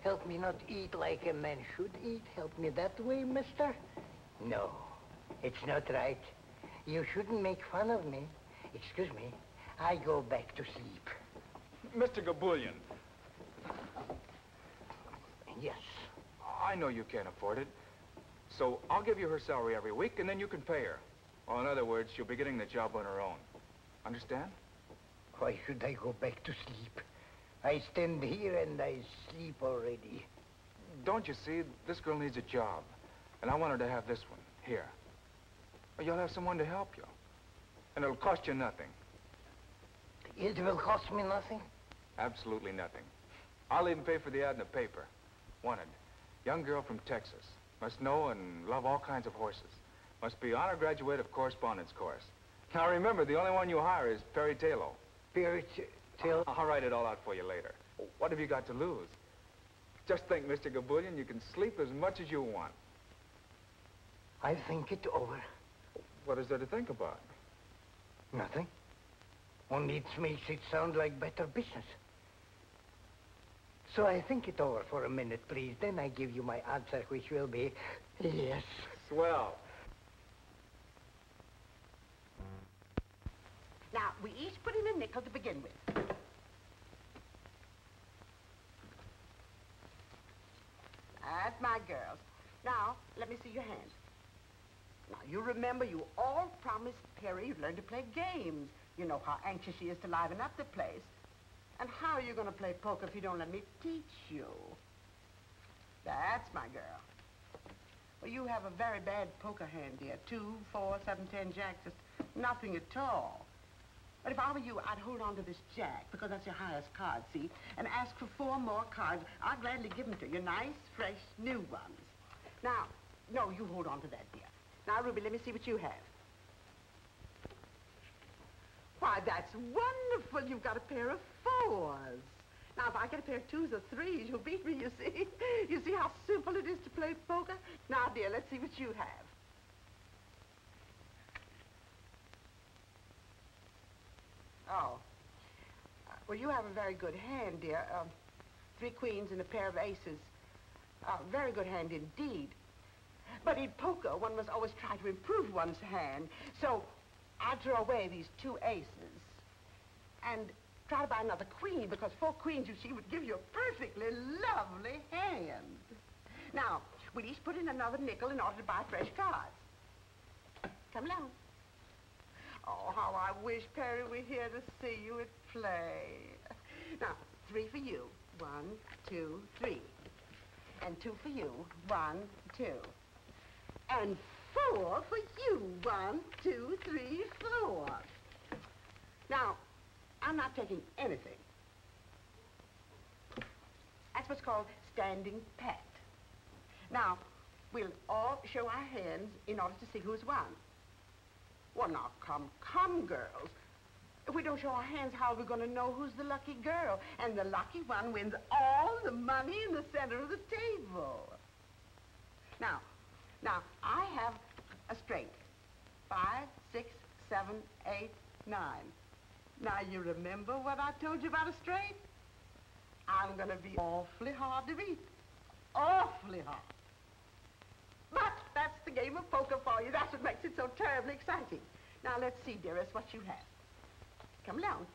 Help me not eat like a man should eat? Help me that way, mister? No, it's not right. You shouldn't make fun of me. Excuse me, I go back to sleep. Mr. Gaboulian. Yes. I know you can't afford it, so I'll give you her salary every week, and then you can pay her. Well, in other words, she'll be getting the job on her own. Understand? Why should I go back to sleep? I stand here and I sleep already. Don't you see? This girl needs a job, and I want her to have this one here. You'll have someone to help you, and it'll cost you nothing. It will cost me nothing? Absolutely nothing. I'll even pay for the ad in the paper. Wanted. Young girl from Texas. Must know and love all kinds of horses. Must be honor graduate of correspondence course. Now remember, the only one you hire is Perry Taylor. Perry Taylor? I'll write it all out for you later. What have you got to lose? Just think, Mr. Gaboulian, you can sleep as much as you want. I think it over. What is there to think about? Nothing. Only it makes it sound like better business. So I think it over for a minute, please. Then I give you my answer, which will be, yes. Swell. Now, we each put in a nickel to begin with. That's my girls. Now, let me see your hands. Now, you remember you all promised Perry you'd learn to play games. You know how anxious she is to liven up the place. And how are you going to play poker if you don't let me teach you? That's my girl. Well, you have a very bad poker hand, dear. 2, 4, 7, 10 jacks, just nothing at all. But if I were you, I'd hold on to this jack, because that's your highest card, see, and ask for 4 more cards. I'll gladly give them to you, nice, fresh, new ones. Now, no, you hold on to that, dear. Now, Ruby, let me see what you have. Why, that's wonderful. You've got a pair of 4s. Now, if I get a pair of 2s or 3s, you'll beat me, you see. You see how simple it is to play poker? Now, dear, let's see what you have. Oh. Well, you have a very good hand, dear. 3 queens and a pair of aces. Very good hand indeed. But in poker, one must always try to improve one's hand. So I'll draw away these 2 aces and try to buy another queen, because 4 queens, you see, would give you a perfectly lovely hand. Now, we'll each put in another nickel in order to buy fresh cards. Come along. Oh, how I wish Perry were here to see you at play. Now, 3 for you. 1, 2, 3. And 2 for you. 1, 2. And 4 for you. 1, 2, 3, 4. Now, I'm not taking anything. That's what's called standing pat. Now, we'll all show our hands in order to see who's won. Well, now, come, girls. If we don't show our hands, how are we going to know who's the lucky girl? And the lucky one wins all the money in the center of the table. Now, I have a straight. 5, 6, 7, 8, 9. Now, you remember what I told you about a straight? I'm going to be awfully hard to beat. Awfully hard. But that's the game of poker for you. That's what makes it so terribly exciting. Now, let's see, dearest, what you have. Come along.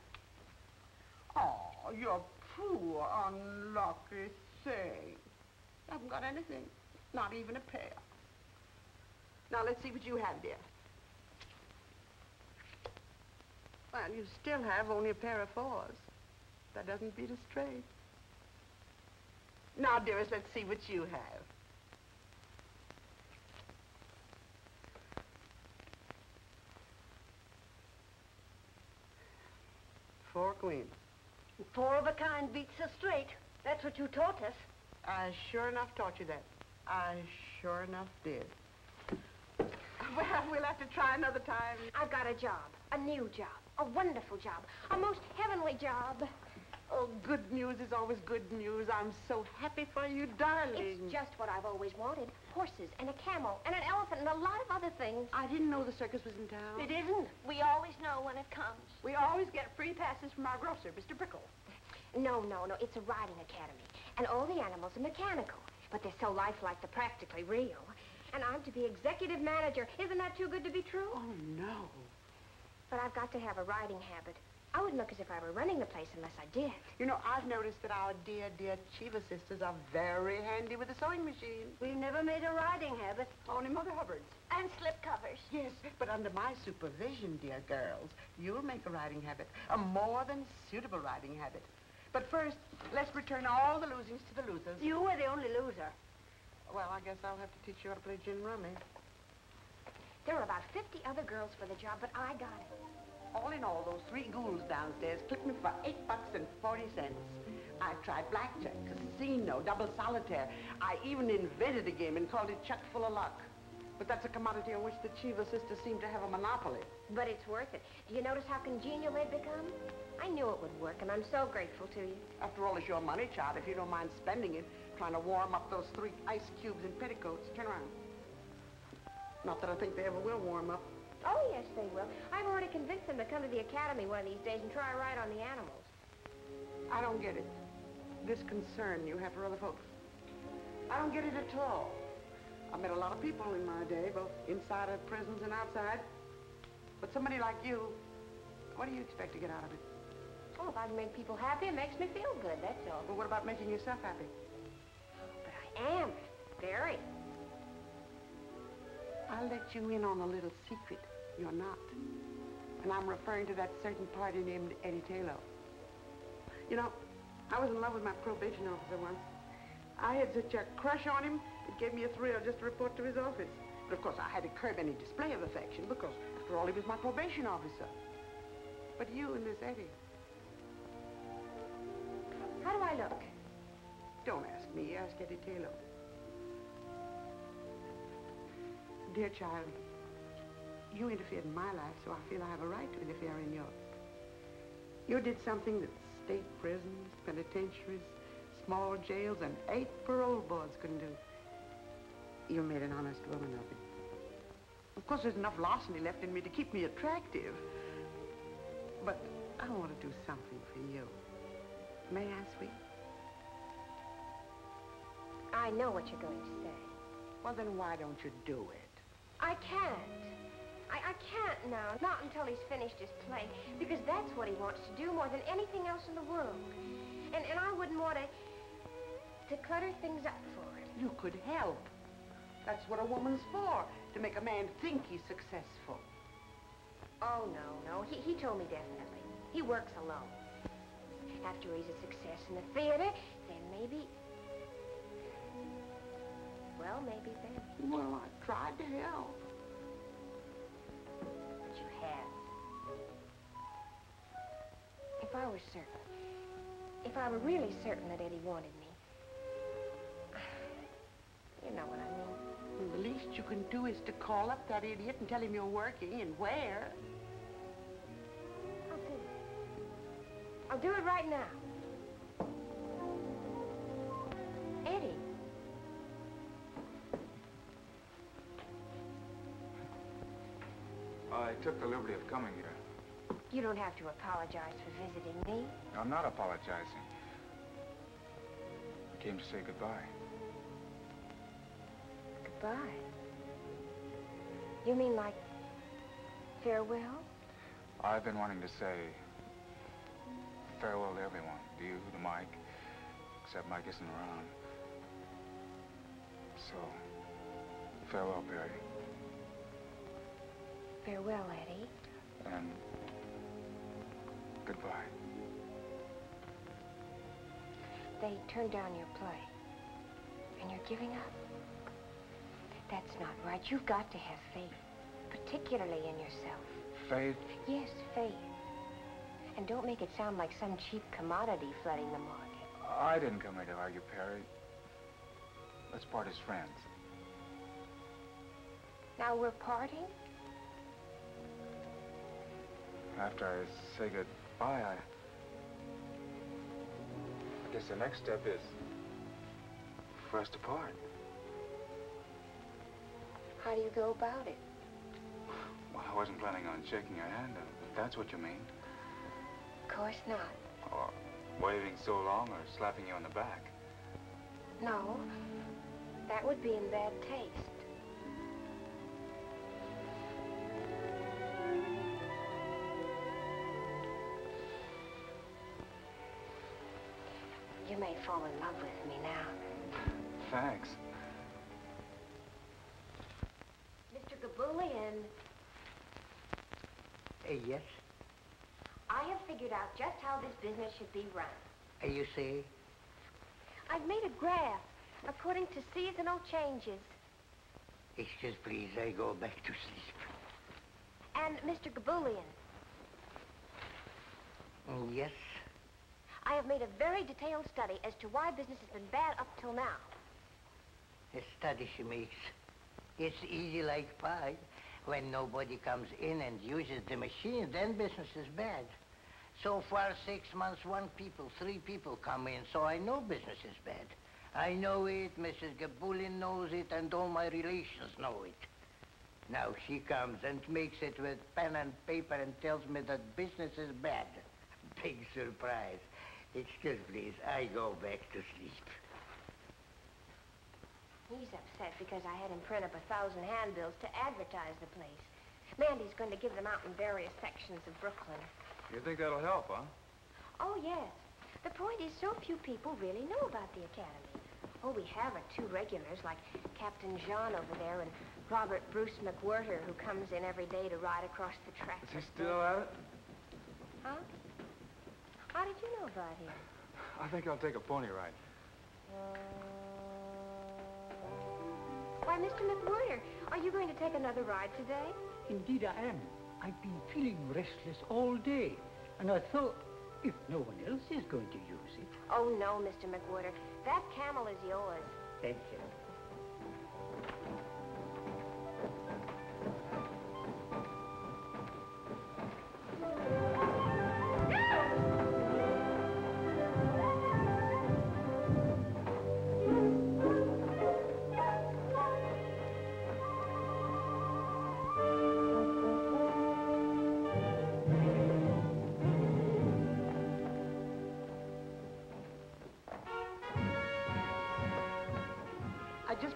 Oh, you poor, unlucky thing. You haven't got anything. Not even a pair. Now, let's see what you have, dear. Well, you still have only a pair of fours. That doesn't beat a straight. Now, dearest, let's see what you have. Four queens. Four of a kind beats a straight. That's what you taught us. I sure enough taught you that. I sure enough did. Well, we'll have to try another time. I've got a job, a new job, a wonderful job, a most heavenly job. Oh, good news is always good news. I'm so happy for you, darling. It's just what I've always wanted. Horses and a camel and an elephant and a lot of other things. I didn't know the circus was in town. It isn't. We always know when it comes. We always get free passes from our grocer, Mr. Brickle. No. It's a riding academy. And all the animals are mechanical. But they're so lifelike, they're practically real. And I'm to be executive manager. Isn't that too good to be true? Oh, no. But I've got to have a riding habit. I wouldn't look as if I were running the place unless I did. You know, I've noticed that our dear, dear Cheever sisters are very handy with a sewing machine. We've never made a riding habit. Only Mother Hubbard's. And slip covers. Yes, but under my supervision, dear girls, you'll make a riding habit, a more than suitable riding habit. But first, let's return all the losers to the losers. You were the only loser. Well, I guess I'll have to teach you how to play gin rummy. There were about 50 other girls for the job, but I got it. All in all, those three ghouls downstairs clipped me for $8.40. I tried blackjack, casino, double solitaire. I even invented a game and called it Chuck Full of Luck. But that's a commodity on which the Cheever sisters seem to have a monopoly. But it's worth it. Do you notice how congenial they've become? I knew it would work, and I'm so grateful to you. After all, it's your money, child, if you don't mind spending it, trying to warm up those three ice cubes in petticoats. Turn around. Not that I think they ever will warm up. Oh, yes, they will. I've already convinced them to come to the academy one of these days and try a ride on the animals. I don't get it. This concern you have for other folks. I don't get it at all. I met a lot of people in my day, both inside of prisons and outside. But somebody like you, what do you expect to get out of it? Oh, if I can make people happy, it makes me feel good, that's all. Well, what about making yourself happy? But I am. Very. I'll let you in on a little secret. You're not. And I'm referring to that certain party named Eddie Taylor. You know, I was in love with my probation officer once. I had such a crush on him, it gave me a thrill just to report to his office. But of course, I had to curb any display of affection because, after all, he was my probation officer. But you and this Eddie. How do I look? Don't ask me, ask Eddie Taylor. Dear child, you interfered in my life, so I feel I have a right to interfere in yours. You did something that state prisons, penitentiaries, small jails, and 8 parole boards couldn't do. You made an honest woman of it. Of course, there's enough larceny left in me to keep me attractive. But I want to do something for you. May I, sweet? I know what you're going to say. Well, then why don't you do it? I can't. I can't now, not until he's finished his play, because that's what he wants to do more than anything else in the world. And I wouldn't want to clutter things up for him. You could help. That's what a woman's for, to make a man think he's successful. Oh, no. He told me definitely. He works alone. After he's a success in the theater, then maybe... Well, maybe then. Well, I tried to help. But you have. If I were certain, if I were really certain that Eddie wanted me, you know what I mean. The least you can do is to call up that idiot and tell him you're working and where. I'll do it right now. Eddie. I took the liberty of coming here. You don't have to apologize for visiting me. I'm not apologizing. I came to say goodbye. Goodbye? You mean like farewell? I've been wanting to say farewell to everyone. To you, to Mike, except Mike isn't around. So, farewell, Perry. Farewell, Eddie. And goodbye. They turned down your play, and you're giving up. That's not right. You've got to have faith, particularly in yourself. Faith? Yes, faith. And don't make it sound like some cheap commodity flooding the market. I didn't come here to argue, Perry. Let's part as friends. Now we're parting? After I say goodbye, I guess the next step is for us to part. How do you go about it? Well, I wasn't planning on shaking your hand, if that's what you mean. Of course not. Or waving so long or slapping you on the back. No, that would be in bad taste. You may fall in love with me now. Thanks. Mr. Gaboulian. Yes? I have figured out just how this business should be run. You see? I've made a graph according to seasonal changes. Excuse, please. I go back to sleep. And Mr. Gaboulian. Oh, yes? I have made a very detailed study as to why business has been bad up till now. The study she makes. It's easy like pie. When nobody comes in and uses the machine, then business is bad. So far, 6 months, one people, three people come in, so I know business is bad. I know it, Mrs. Gaboulian knows it, and all my relations know it. Now she comes and makes it with pen and paper and tells me that business is bad. Big surprise. Excuse please, I go back to sleep. He's upset because I had him print up 1,000 handbills to advertise the place. Mandy's going to give them out in various sections of Brooklyn. You think that'll help, huh? Oh, yes. The point is so few people really know about the Academy. Oh, we have a two regulars like Captain John over there and Robert Bruce McWhirter, who comes in every day to ride across the track. Is he still at it? Huh? How did you know about him? I think I'll take a pony ride. Why, Mr. McWhirter, are you going to take another ride today? Indeed I am. I've been feeling restless all day, and I thought if no one else is going to use it... Oh, no, Mr. McWhirter. That camel is yours. Thank you.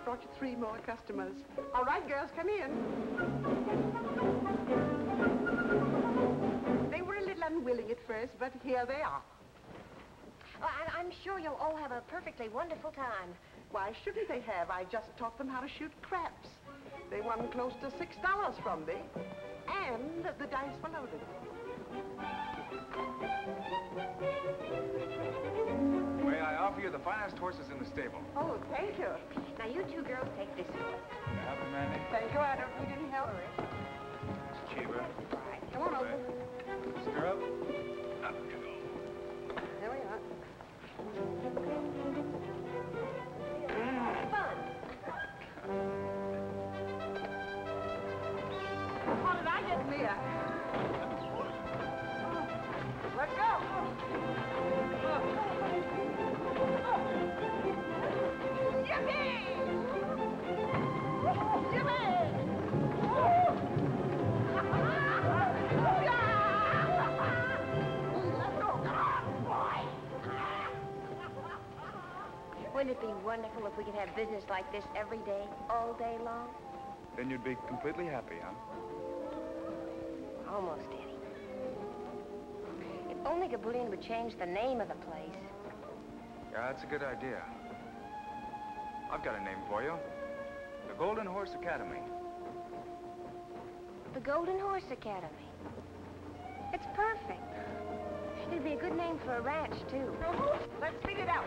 Brought you 3 more customers. All right, girls, come in. They were a little unwilling at first, but here they are. Oh, I'm sure you'll all have a perfectly wonderful time. Why shouldn't they have? I just taught them how to shoot craps. They won close to $6 from me, and the dice were loaded. May I offer you the finest horses in the stable? Oh, thank you. Now, you two girls take this one. You have it, Mandy? Thank you. I don't need any help. It's cheaper. All right. Come on over. Stir up. Up you go. There we are. Fun. Wouldn't it be wonderful if we could have business like this every day, all day long? Then you'd be completely happy, huh? Almost, Eddie. If only Gaboulian would change the name of the place. Yeah, that's a good idea. I've got a name for you. The Golden Horse Academy. The Golden Horse Academy. It's perfect. It'd be a good name for a ranch, too. Let's beat it out.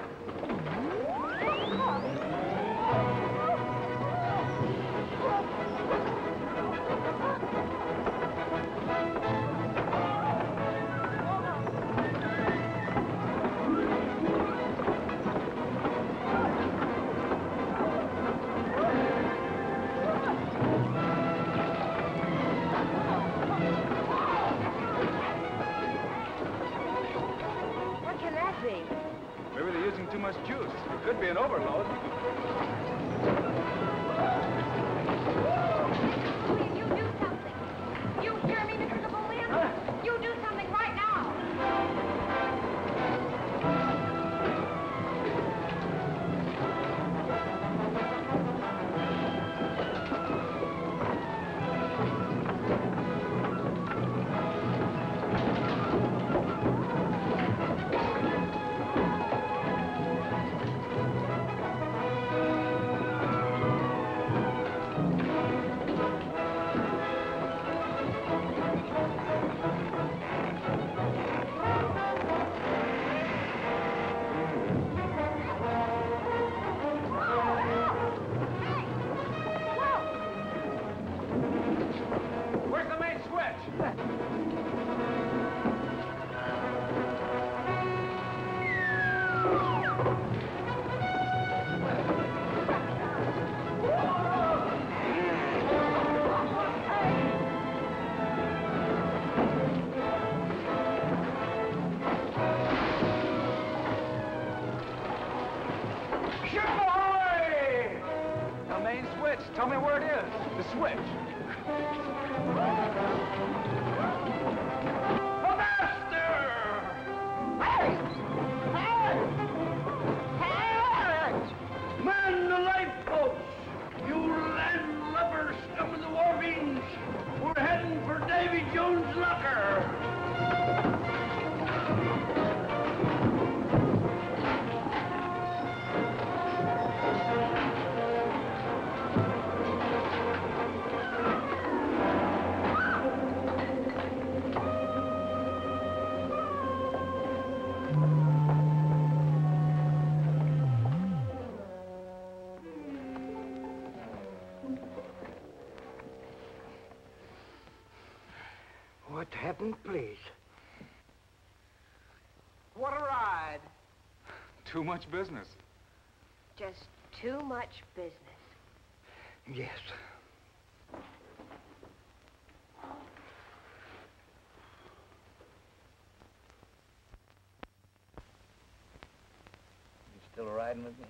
What happened, please? What a ride. Too much business. Just too much business. Yes. You still riding with me?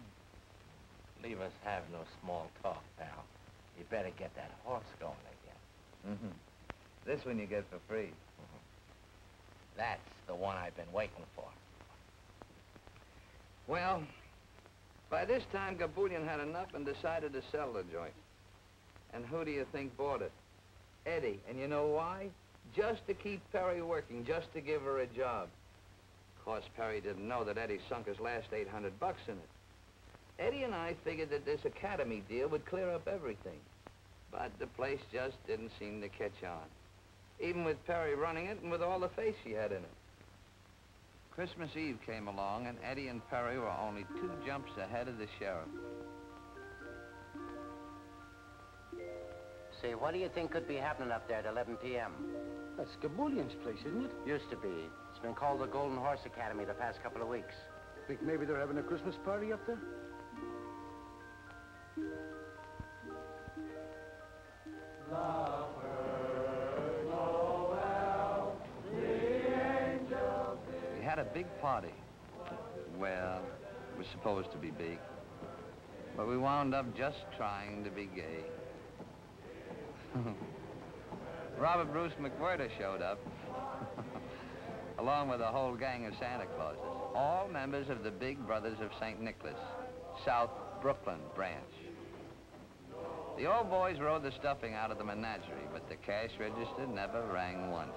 Leave us have no small talk, pal. You better get that horse going again. Mm-hmm. This one you get for free. Mm-hmm. That's the one I've been waiting for. Well, by this time, Gaboulian had enough and decided to sell the joint. And who do you think bought it? Eddie. And you know why? Just to keep Perry working, just to give her a job. Of course, Perry didn't know that Eddie sunk his last $800 in it. Eddie and I figured that this academy deal would clear up everything. But the place just didn't seem to catch on. Even with Perry running it and with all the faith she had in it. Christmas Eve came along and Eddie and Perry were only 2 jumps ahead of the sheriff. Say, what do you think could be happening up there at 11 p.m.? That's Gaboulian's place, isn't it? Used to be. It's been called the Golden Horse Academy the past couple of weeks. Think maybe they're having a Christmas party up there? Love her. big party. Well, it was supposed to be big, but we wound up just trying to be gay. Robert Bruce McWhirter showed up, along with a whole gang of Santa Clauses, all members of the Big Brothers of St. Nicholas, South Brooklyn branch. The old boys rode the stuffing out of the menagerie, but the cash register never rang once.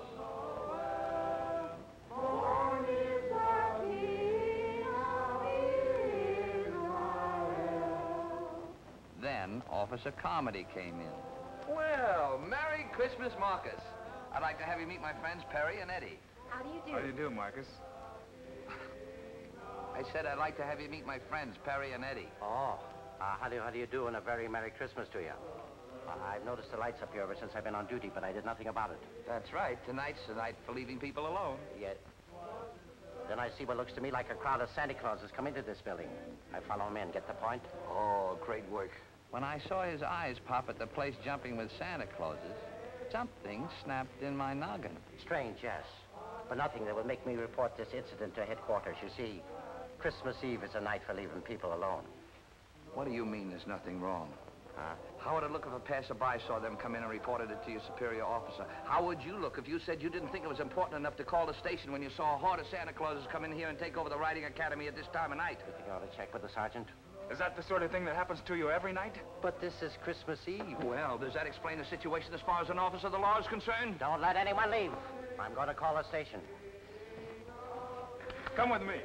Then Officer Carmody came in. Well, Merry Christmas, Marcus. I'd like to have you meet my friends Perry and Eddie. How do you do? How do you do, Marcus? I said I'd like to have you meet my friends Perry and Eddie. Oh, how do you do, and a very Merry Christmas to you. I've noticed the lights up here ever since I've been on duty, but I did nothing about it. That's right. Tonight's the night for leaving people alone. Yes. Then I see what looks to me like a crowd of Santa Clauses come into this building. I follow them in. Get the point? Oh, great work. When I saw his eyes pop at the place jumping with Santa Clauses, something snapped in my noggin. Strange, yes, but nothing that would make me report this incident to headquarters. You see, Christmas Eve is a night for leaving people alone. What do you mean there's nothing wrong? Huh? How would it look if a passerby saw them come in and reported it to your superior officer? How would you look if you said you didn't think it was important enough to call the station when you saw a horde of Santa Clauses come in here and take over the riding academy at this time of night? You think I ought to check with the sergeant? Is that the sort of thing that happens to you every night? But this is Christmas Eve. Well, does that explain the situation as far as an officer of the law is concerned? Don't let anyone leave. I'm going to call the station. Come with me.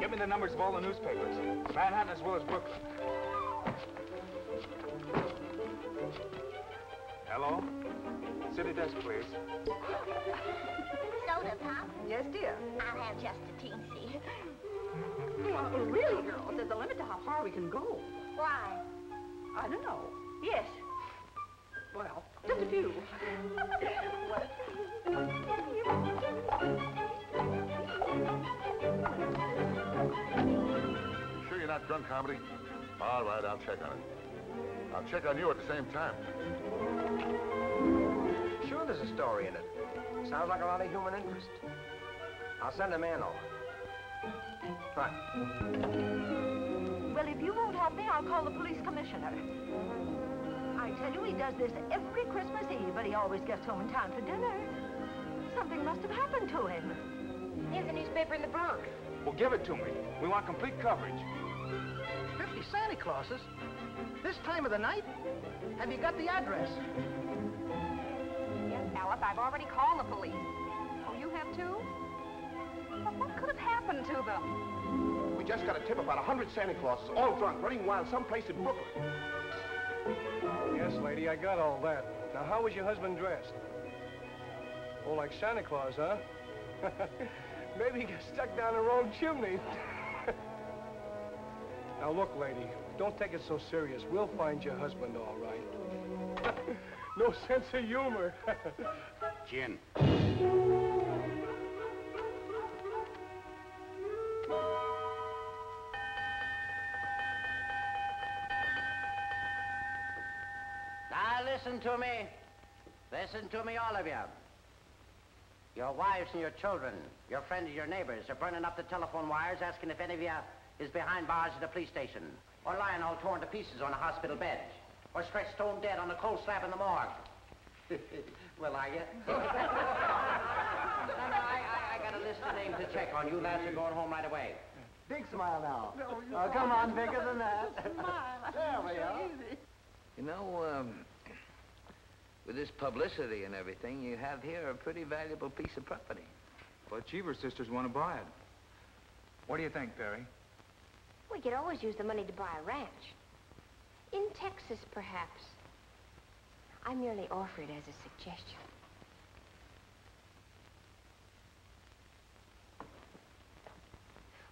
Give me the numbers of all the newspapers. Manhattan as well as Brooklyn. Hello? City desk, please. Soda, Pop? Yes, dear. I'll have just a teensy. Oh, really, girls, there's a limit to how far we can go. Why? I don't know. Yes. Well, just a few. Sure you're not drunk, Comedy? All right, I'll check on it. I'll check on you at the same time. Sure there's a story in it. Sounds like a lot of human interest. I'll send a man over. Right. Well, if you won't help me, I'll call the police commissioner. I tell you, he does this every Christmas Eve, but he always gets home in time for dinner. Something must have happened to him. Here's a newspaper in the Bronx. Well, give it to me. We want complete coverage. 50 Santa Clauses? This time of the night? Have you got the address? Yes, Alice, I've already called the police. Oh, you have too? What could have happened to them? We just got a tip about 100 Santa Clauses, all drunk, running wild someplace in Brooklyn. Yes, lady, I got all that. Now, how was your husband dressed? Oh, like Santa Claus, huh? Maybe he got stuck down the wrong chimney. Now, look, lady, don't take it so serious. We'll find your husband, all right. No sense of humor. Gin. Listen to me. Listen to me, all of you. Your wives and your children, your friends and your neighbors are burning up the telephone wires asking if any of you is behind bars at the police station, or lying all torn to pieces on a hospital bed, or stretched stone dead on a cold slab in the morgue. Well, are you? No, I got a list of names to check on. You lads are going home right away. Big smile now. No, you oh, come on, bigger than that. Smile. There we are. You know, with this publicity and everything, you have here a pretty valuable piece of property. But Cheever sisters want to buy it. What do you think, Perry? We could always use the money to buy a ranch. In Texas, perhaps. I merely offer it as a suggestion.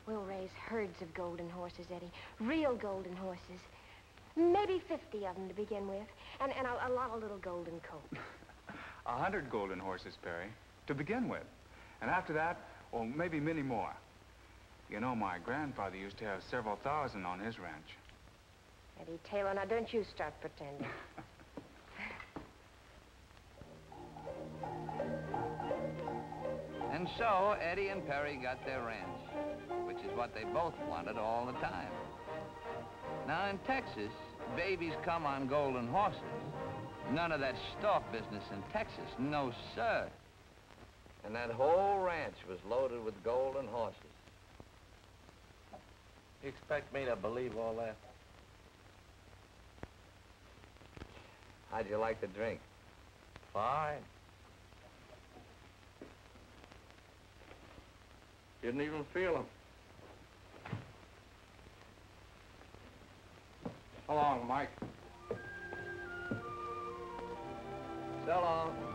We'll raise herds of golden horses, Eddie. Real golden horses. Maybe 50 of them to begin with, and a lot of little golden colts. 100 golden horses, Perry, to begin with. And after that, or maybe many more. You know, my grandfather used to have several thousand on his ranch. Eddie Taylor, now don't you start pretending. And so Eddie and Perry got their ranch, which is what they both wanted all the time. Now in Texas, babies come on golden horses. None of that stalk business in Texas, no sir. And that whole ranch was loaded with golden horses. You expect me to believe all that? How'd you like the drink? Fine. Didn't even feel him. So long, Mike. So long.